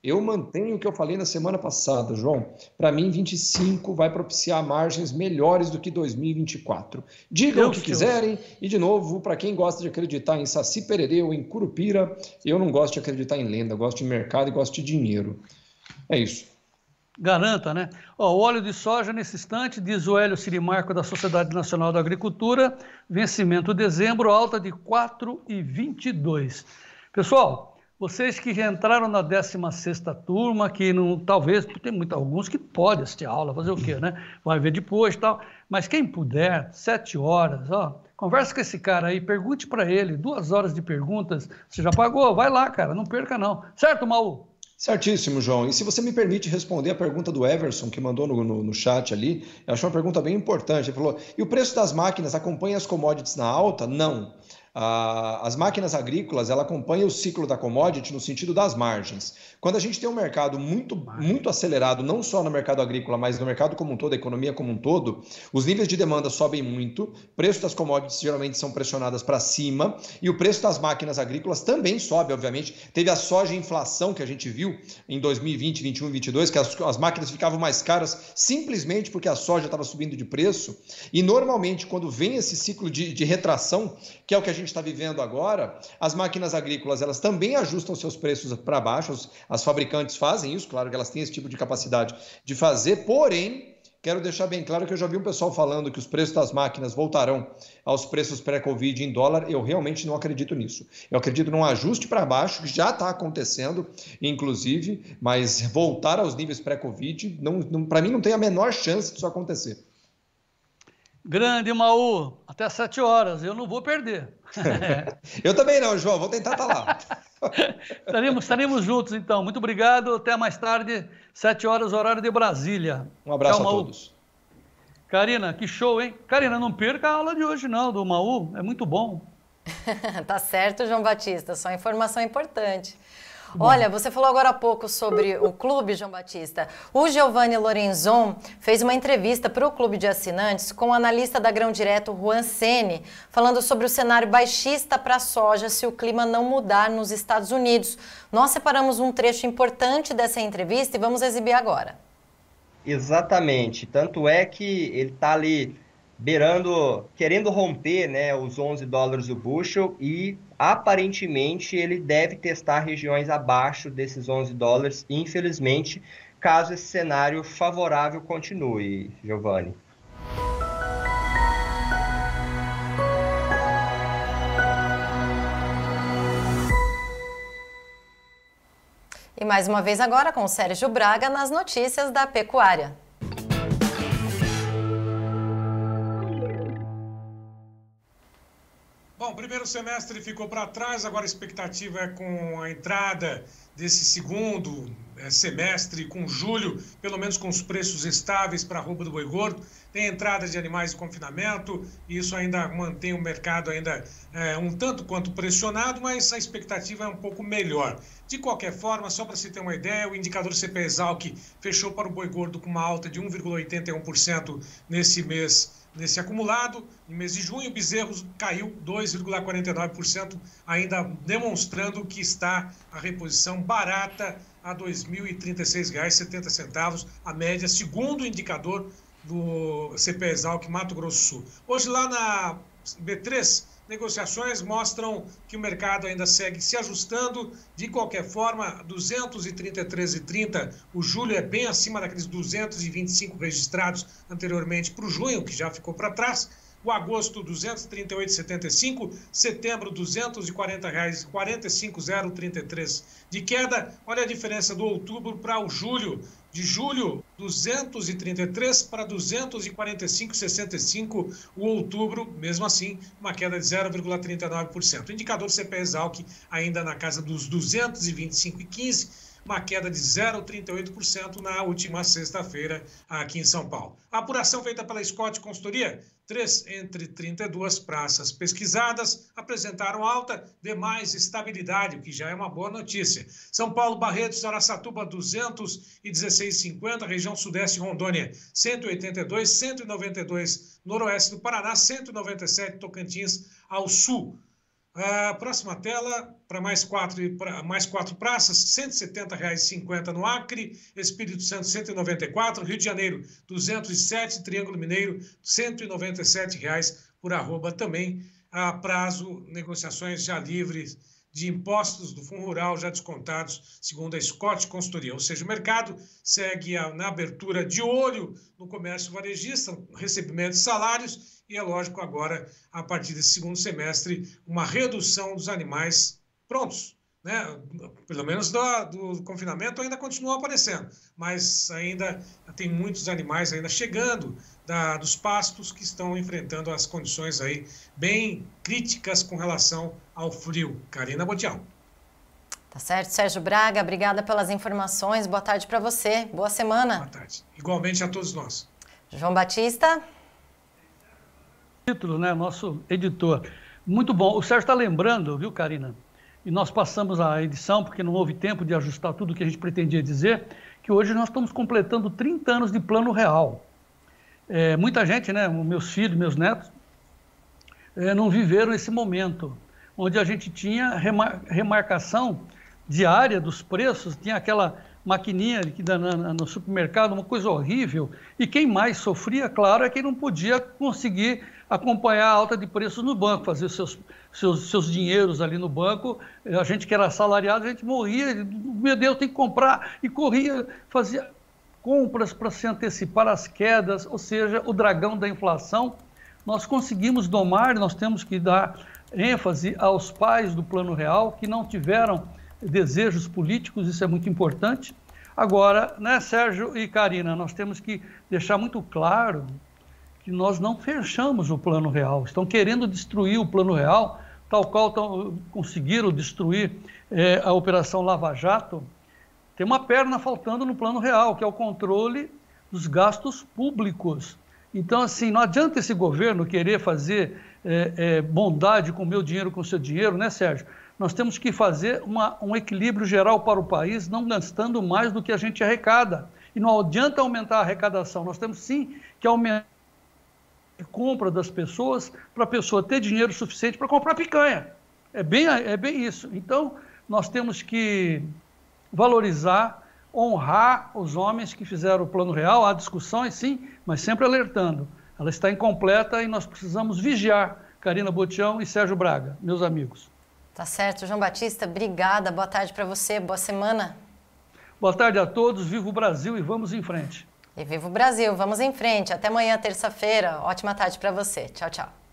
Eu mantenho o que eu falei na semana passada, João. Para mim, vinte e cinco vai propiciar margens melhores do que dois mil e vinte e quatro. Digam eu o que quiserem uso. E, de novo, para quem gosta de acreditar em Saci Pererê ou em Curupira, eu não gosto de acreditar em lenda, gosto de mercado e gosto de dinheiro. É isso. Garanta, né? Ó, o óleo de soja, nesse instante, diz o Hélio Sirimarco da Sociedade Nacional da Agricultura, vencimento dezembro, alta de quatro reais e vinte e dois. Pessoal... Vocês que já entraram na décima sexta turma, que não, talvez, tem muito, alguns que podem assistir a aula, fazer o quê, né? Vai ver depois e tal. Mas quem puder, sete horas, ó, conversa com esse cara aí, pergunte para ele, duas horas de perguntas, você já pagou? Vai lá, cara, não perca não. Certo, Maú? Certíssimo, João. E se você me permite responder a pergunta do Everson, que mandou no, no, no chat ali, eu achei uma pergunta bem importante. Ele falou, e o preço das máquinas acompanha as commodities na alta? Não. a, as máquinas agrícolas, ela acompanha o ciclo da commodity no sentido das margens. Quando a gente tem um mercado muito, muito acelerado, não só no mercado agrícola, mas no mercado como um todo, a economia como um todo, os níveis de demanda sobem muito, preço das commodities geralmente são pressionadas para cima e o preço das máquinas agrícolas também sobe, obviamente. Teve a soja inflação que a gente viu em dois mil e vinte, vinte e um, vinte e dois, que as, as máquinas ficavam mais caras simplesmente porque a soja estava subindo de preço. E normalmente quando vem esse ciclo de, de retração, que é o que a gente está vivendo agora, as máquinas agrícolas elas também ajustam seus preços para baixo, as, as fabricantes fazem isso, claro que elas têm esse tipo de capacidade de fazer, porém, quero deixar bem claro que eu já vi um pessoal falando que os preços das máquinas voltarão aos preços pré-Covid em dólar, eu realmente não acredito nisso. Eu acredito num ajuste para baixo, que já está acontecendo, inclusive, mas voltar aos níveis pré-Covid, não, não, para mim não tem a menor chance disso acontecer. Grande, Maú, até às sete horas, eu não vou perder. Eu também não, João, vou tentar estar lá. estaremos, estaremos juntos, então. Muito obrigado, até mais tarde, sete horas, horário de Brasília. Um abraço Tchau, a todos. Karina, que show, hein? Karina, não perca a aula de hoje, não, do Maú, é muito bom. Tá certo, João Batista, só informação importante. Olha, você falou agora há pouco sobre o clube, João Batista. O Giovanni Lorenzon fez uma entrevista para o clube de assinantes com o analista da Grão Direto, Juan Sene, falando sobre o cenário baixista para a soja se o clima não mudar nos Estados Unidos. Nós separamos um trecho importante dessa entrevista e vamos exibir agora. Exatamente. Tanto é que ele está ali beirando, querendo romper, né, os onze dólares o bushel e aparentemente ele deve testar regiões abaixo desses onze dólares, infelizmente, caso esse cenário favorável continue, Giovanni. E mais uma vez agora com o Sérgio Braga nas notícias da pecuária. Bom, o primeiro semestre ficou para trás, agora a expectativa é com a entrada desse segundo semestre, com julho, pelo menos com os preços estáveis para a roupa do boi gordo. Tem entrada de animais de confinamento, e isso ainda mantém o mercado ainda é, um tanto quanto pressionado, mas a expectativa é um pouco melhor. De qualquer forma, só para se ter uma ideia, o indicador CEPEA/ESALQ fechou para o boi gordo com uma alta de um vírgula oitenta e um por cento nesse mês. Nesse acumulado, no mês de junho, o bezerros caiu dois vírgula quarenta e nove por cento, ainda demonstrando que está a reposição barata a dois mil e trinta e seis reais e setenta centavos, a média, segundo o indicador do CEPEA/ESALQ Mato Grosso do Sul. Hoje, lá na B três, negociações mostram que o mercado ainda segue se ajustando. De qualquer forma, duzentos e trinta e três reais e trinta centavos, o julho é bem acima daqueles duzentos e vinte e cinco registrados anteriormente para o junho, que já ficou para trás. O agosto, duzentos e trinta e oito reais e setenta e cinco centavos, setembro, duzentos e quarenta reais e quarenta e cinco centavos, zero vírgula trinta e três de queda. Olha a diferença do outubro para o julho. De julho, duzentos e trinta e três reais para duzentos e quarenta e cinco reais e sessenta e cinco centavos. O outubro, mesmo assim, uma queda de zero vírgula trinta e nove por cento. O indicador CEPEA/ESALQ ainda na casa dos duzentos e vinte e cinco reais e quinze centavos. Uma queda de zero vírgula trinta e oito por cento na última sexta-feira aqui em São Paulo. A apuração feita pela Scott Consultoria, três entre trinta e duas praças pesquisadas apresentaram alta, demais estabilidade, o que já é uma boa notícia. São Paulo, Barretos, Araçatuba, duzentos e dezesseis reais e cinquenta centavos, região sudeste Rondônia, cento e oitenta e dois reais, cento e noventa e dois reais, noroeste do Paraná, cento e noventa e sete reais, Tocantins ao sul. A próxima tela, para mais quatro, pra, mais quatro praças, cento e setenta reais e cinquenta centavos no Acre, Espírito Santo, cento e noventa e quatro reais, Rio de Janeiro, duzentos e sete reais, Triângulo Mineiro, cento e noventa e sete reais por arroba também. A prazo, negociações já livres de impostos do Fundo Rural já descontados, segundo a Scott Consultoria. Ou seja, o mercado segue a, na abertura de olho no comércio varejista, recebimento de salários. E é lógico agora, a partir desse segundo semestre, uma redução dos animais prontos, né? Pelo menos do, do confinamento ainda continua aparecendo, mas ainda tem muitos animais ainda chegando da, dos pastos que estão enfrentando as condições aí bem críticas com relação ao frio. Karina Botião. Tá certo, Sérgio Braga, obrigada pelas informações. Boa tarde para você, boa semana. Boa tarde. Igualmente a todos nós. João Batista. Título, né? Nosso editor. Muito bom. O Sérgio está lembrando, viu, Karina? E nós passamos a edição, porque não houve tempo de ajustar tudo o que a gente pretendia dizer, que hoje nós estamos completando trinta anos de Plano Real. É, muita gente, né, meus filhos, meus netos, é, não viveram esse momento, onde a gente tinha remar remarcação diária dos preços, tinha aquela maquininha que dá no supermercado, uma coisa horrível, e quem mais sofria, claro, é quem não podia conseguir acompanhar a alta de preços no banco, fazer seus, seus, seus dinheiros ali no banco. A gente que era assalariado, a gente morria, meu Deus, tem que comprar, e corria, fazia compras para se antecipar às quedas, ou seja, o dragão da inflação. Nós conseguimos domar, nós temos que dar ênfase aos pais do Plano Real, que não tiveram desejos políticos, isso é muito importante. Agora, né, Sérgio e Karina, nós temos que deixar muito claro que nós não fechamos o Plano Real. Estão querendo destruir o Plano Real, tal qual tão, conseguiram destruir é, a Operação Lava Jato. Tem uma perna faltando no Plano Real, que é o controle dos gastos públicos. Então, assim, não adianta esse governo querer fazer é, é, bondade com o meu dinheiro, com o seu dinheiro, né, Sérgio? Nós temos que fazer uma, um equilíbrio geral para o país, não gastando mais do que a gente arrecada. E não adianta aumentar a arrecadação, nós temos sim que aumentar a compra das pessoas para a pessoa ter dinheiro suficiente para comprar picanha. É bem, é bem isso. Então, nós temos que valorizar, honrar os homens que fizeram o Plano Real. Há discussões, sim, mas sempre alertando. Ela está incompleta e nós precisamos vigiar, Karina Botião e Sérgio Braga, meus amigos. Tá certo. João Batista, obrigada. Boa tarde para você. Boa semana. Boa tarde a todos. Viva o Brasil e vamos em frente. E viva o Brasil. Vamos em frente. Até amanhã, terça-feira. Ótima tarde para você. Tchau, tchau.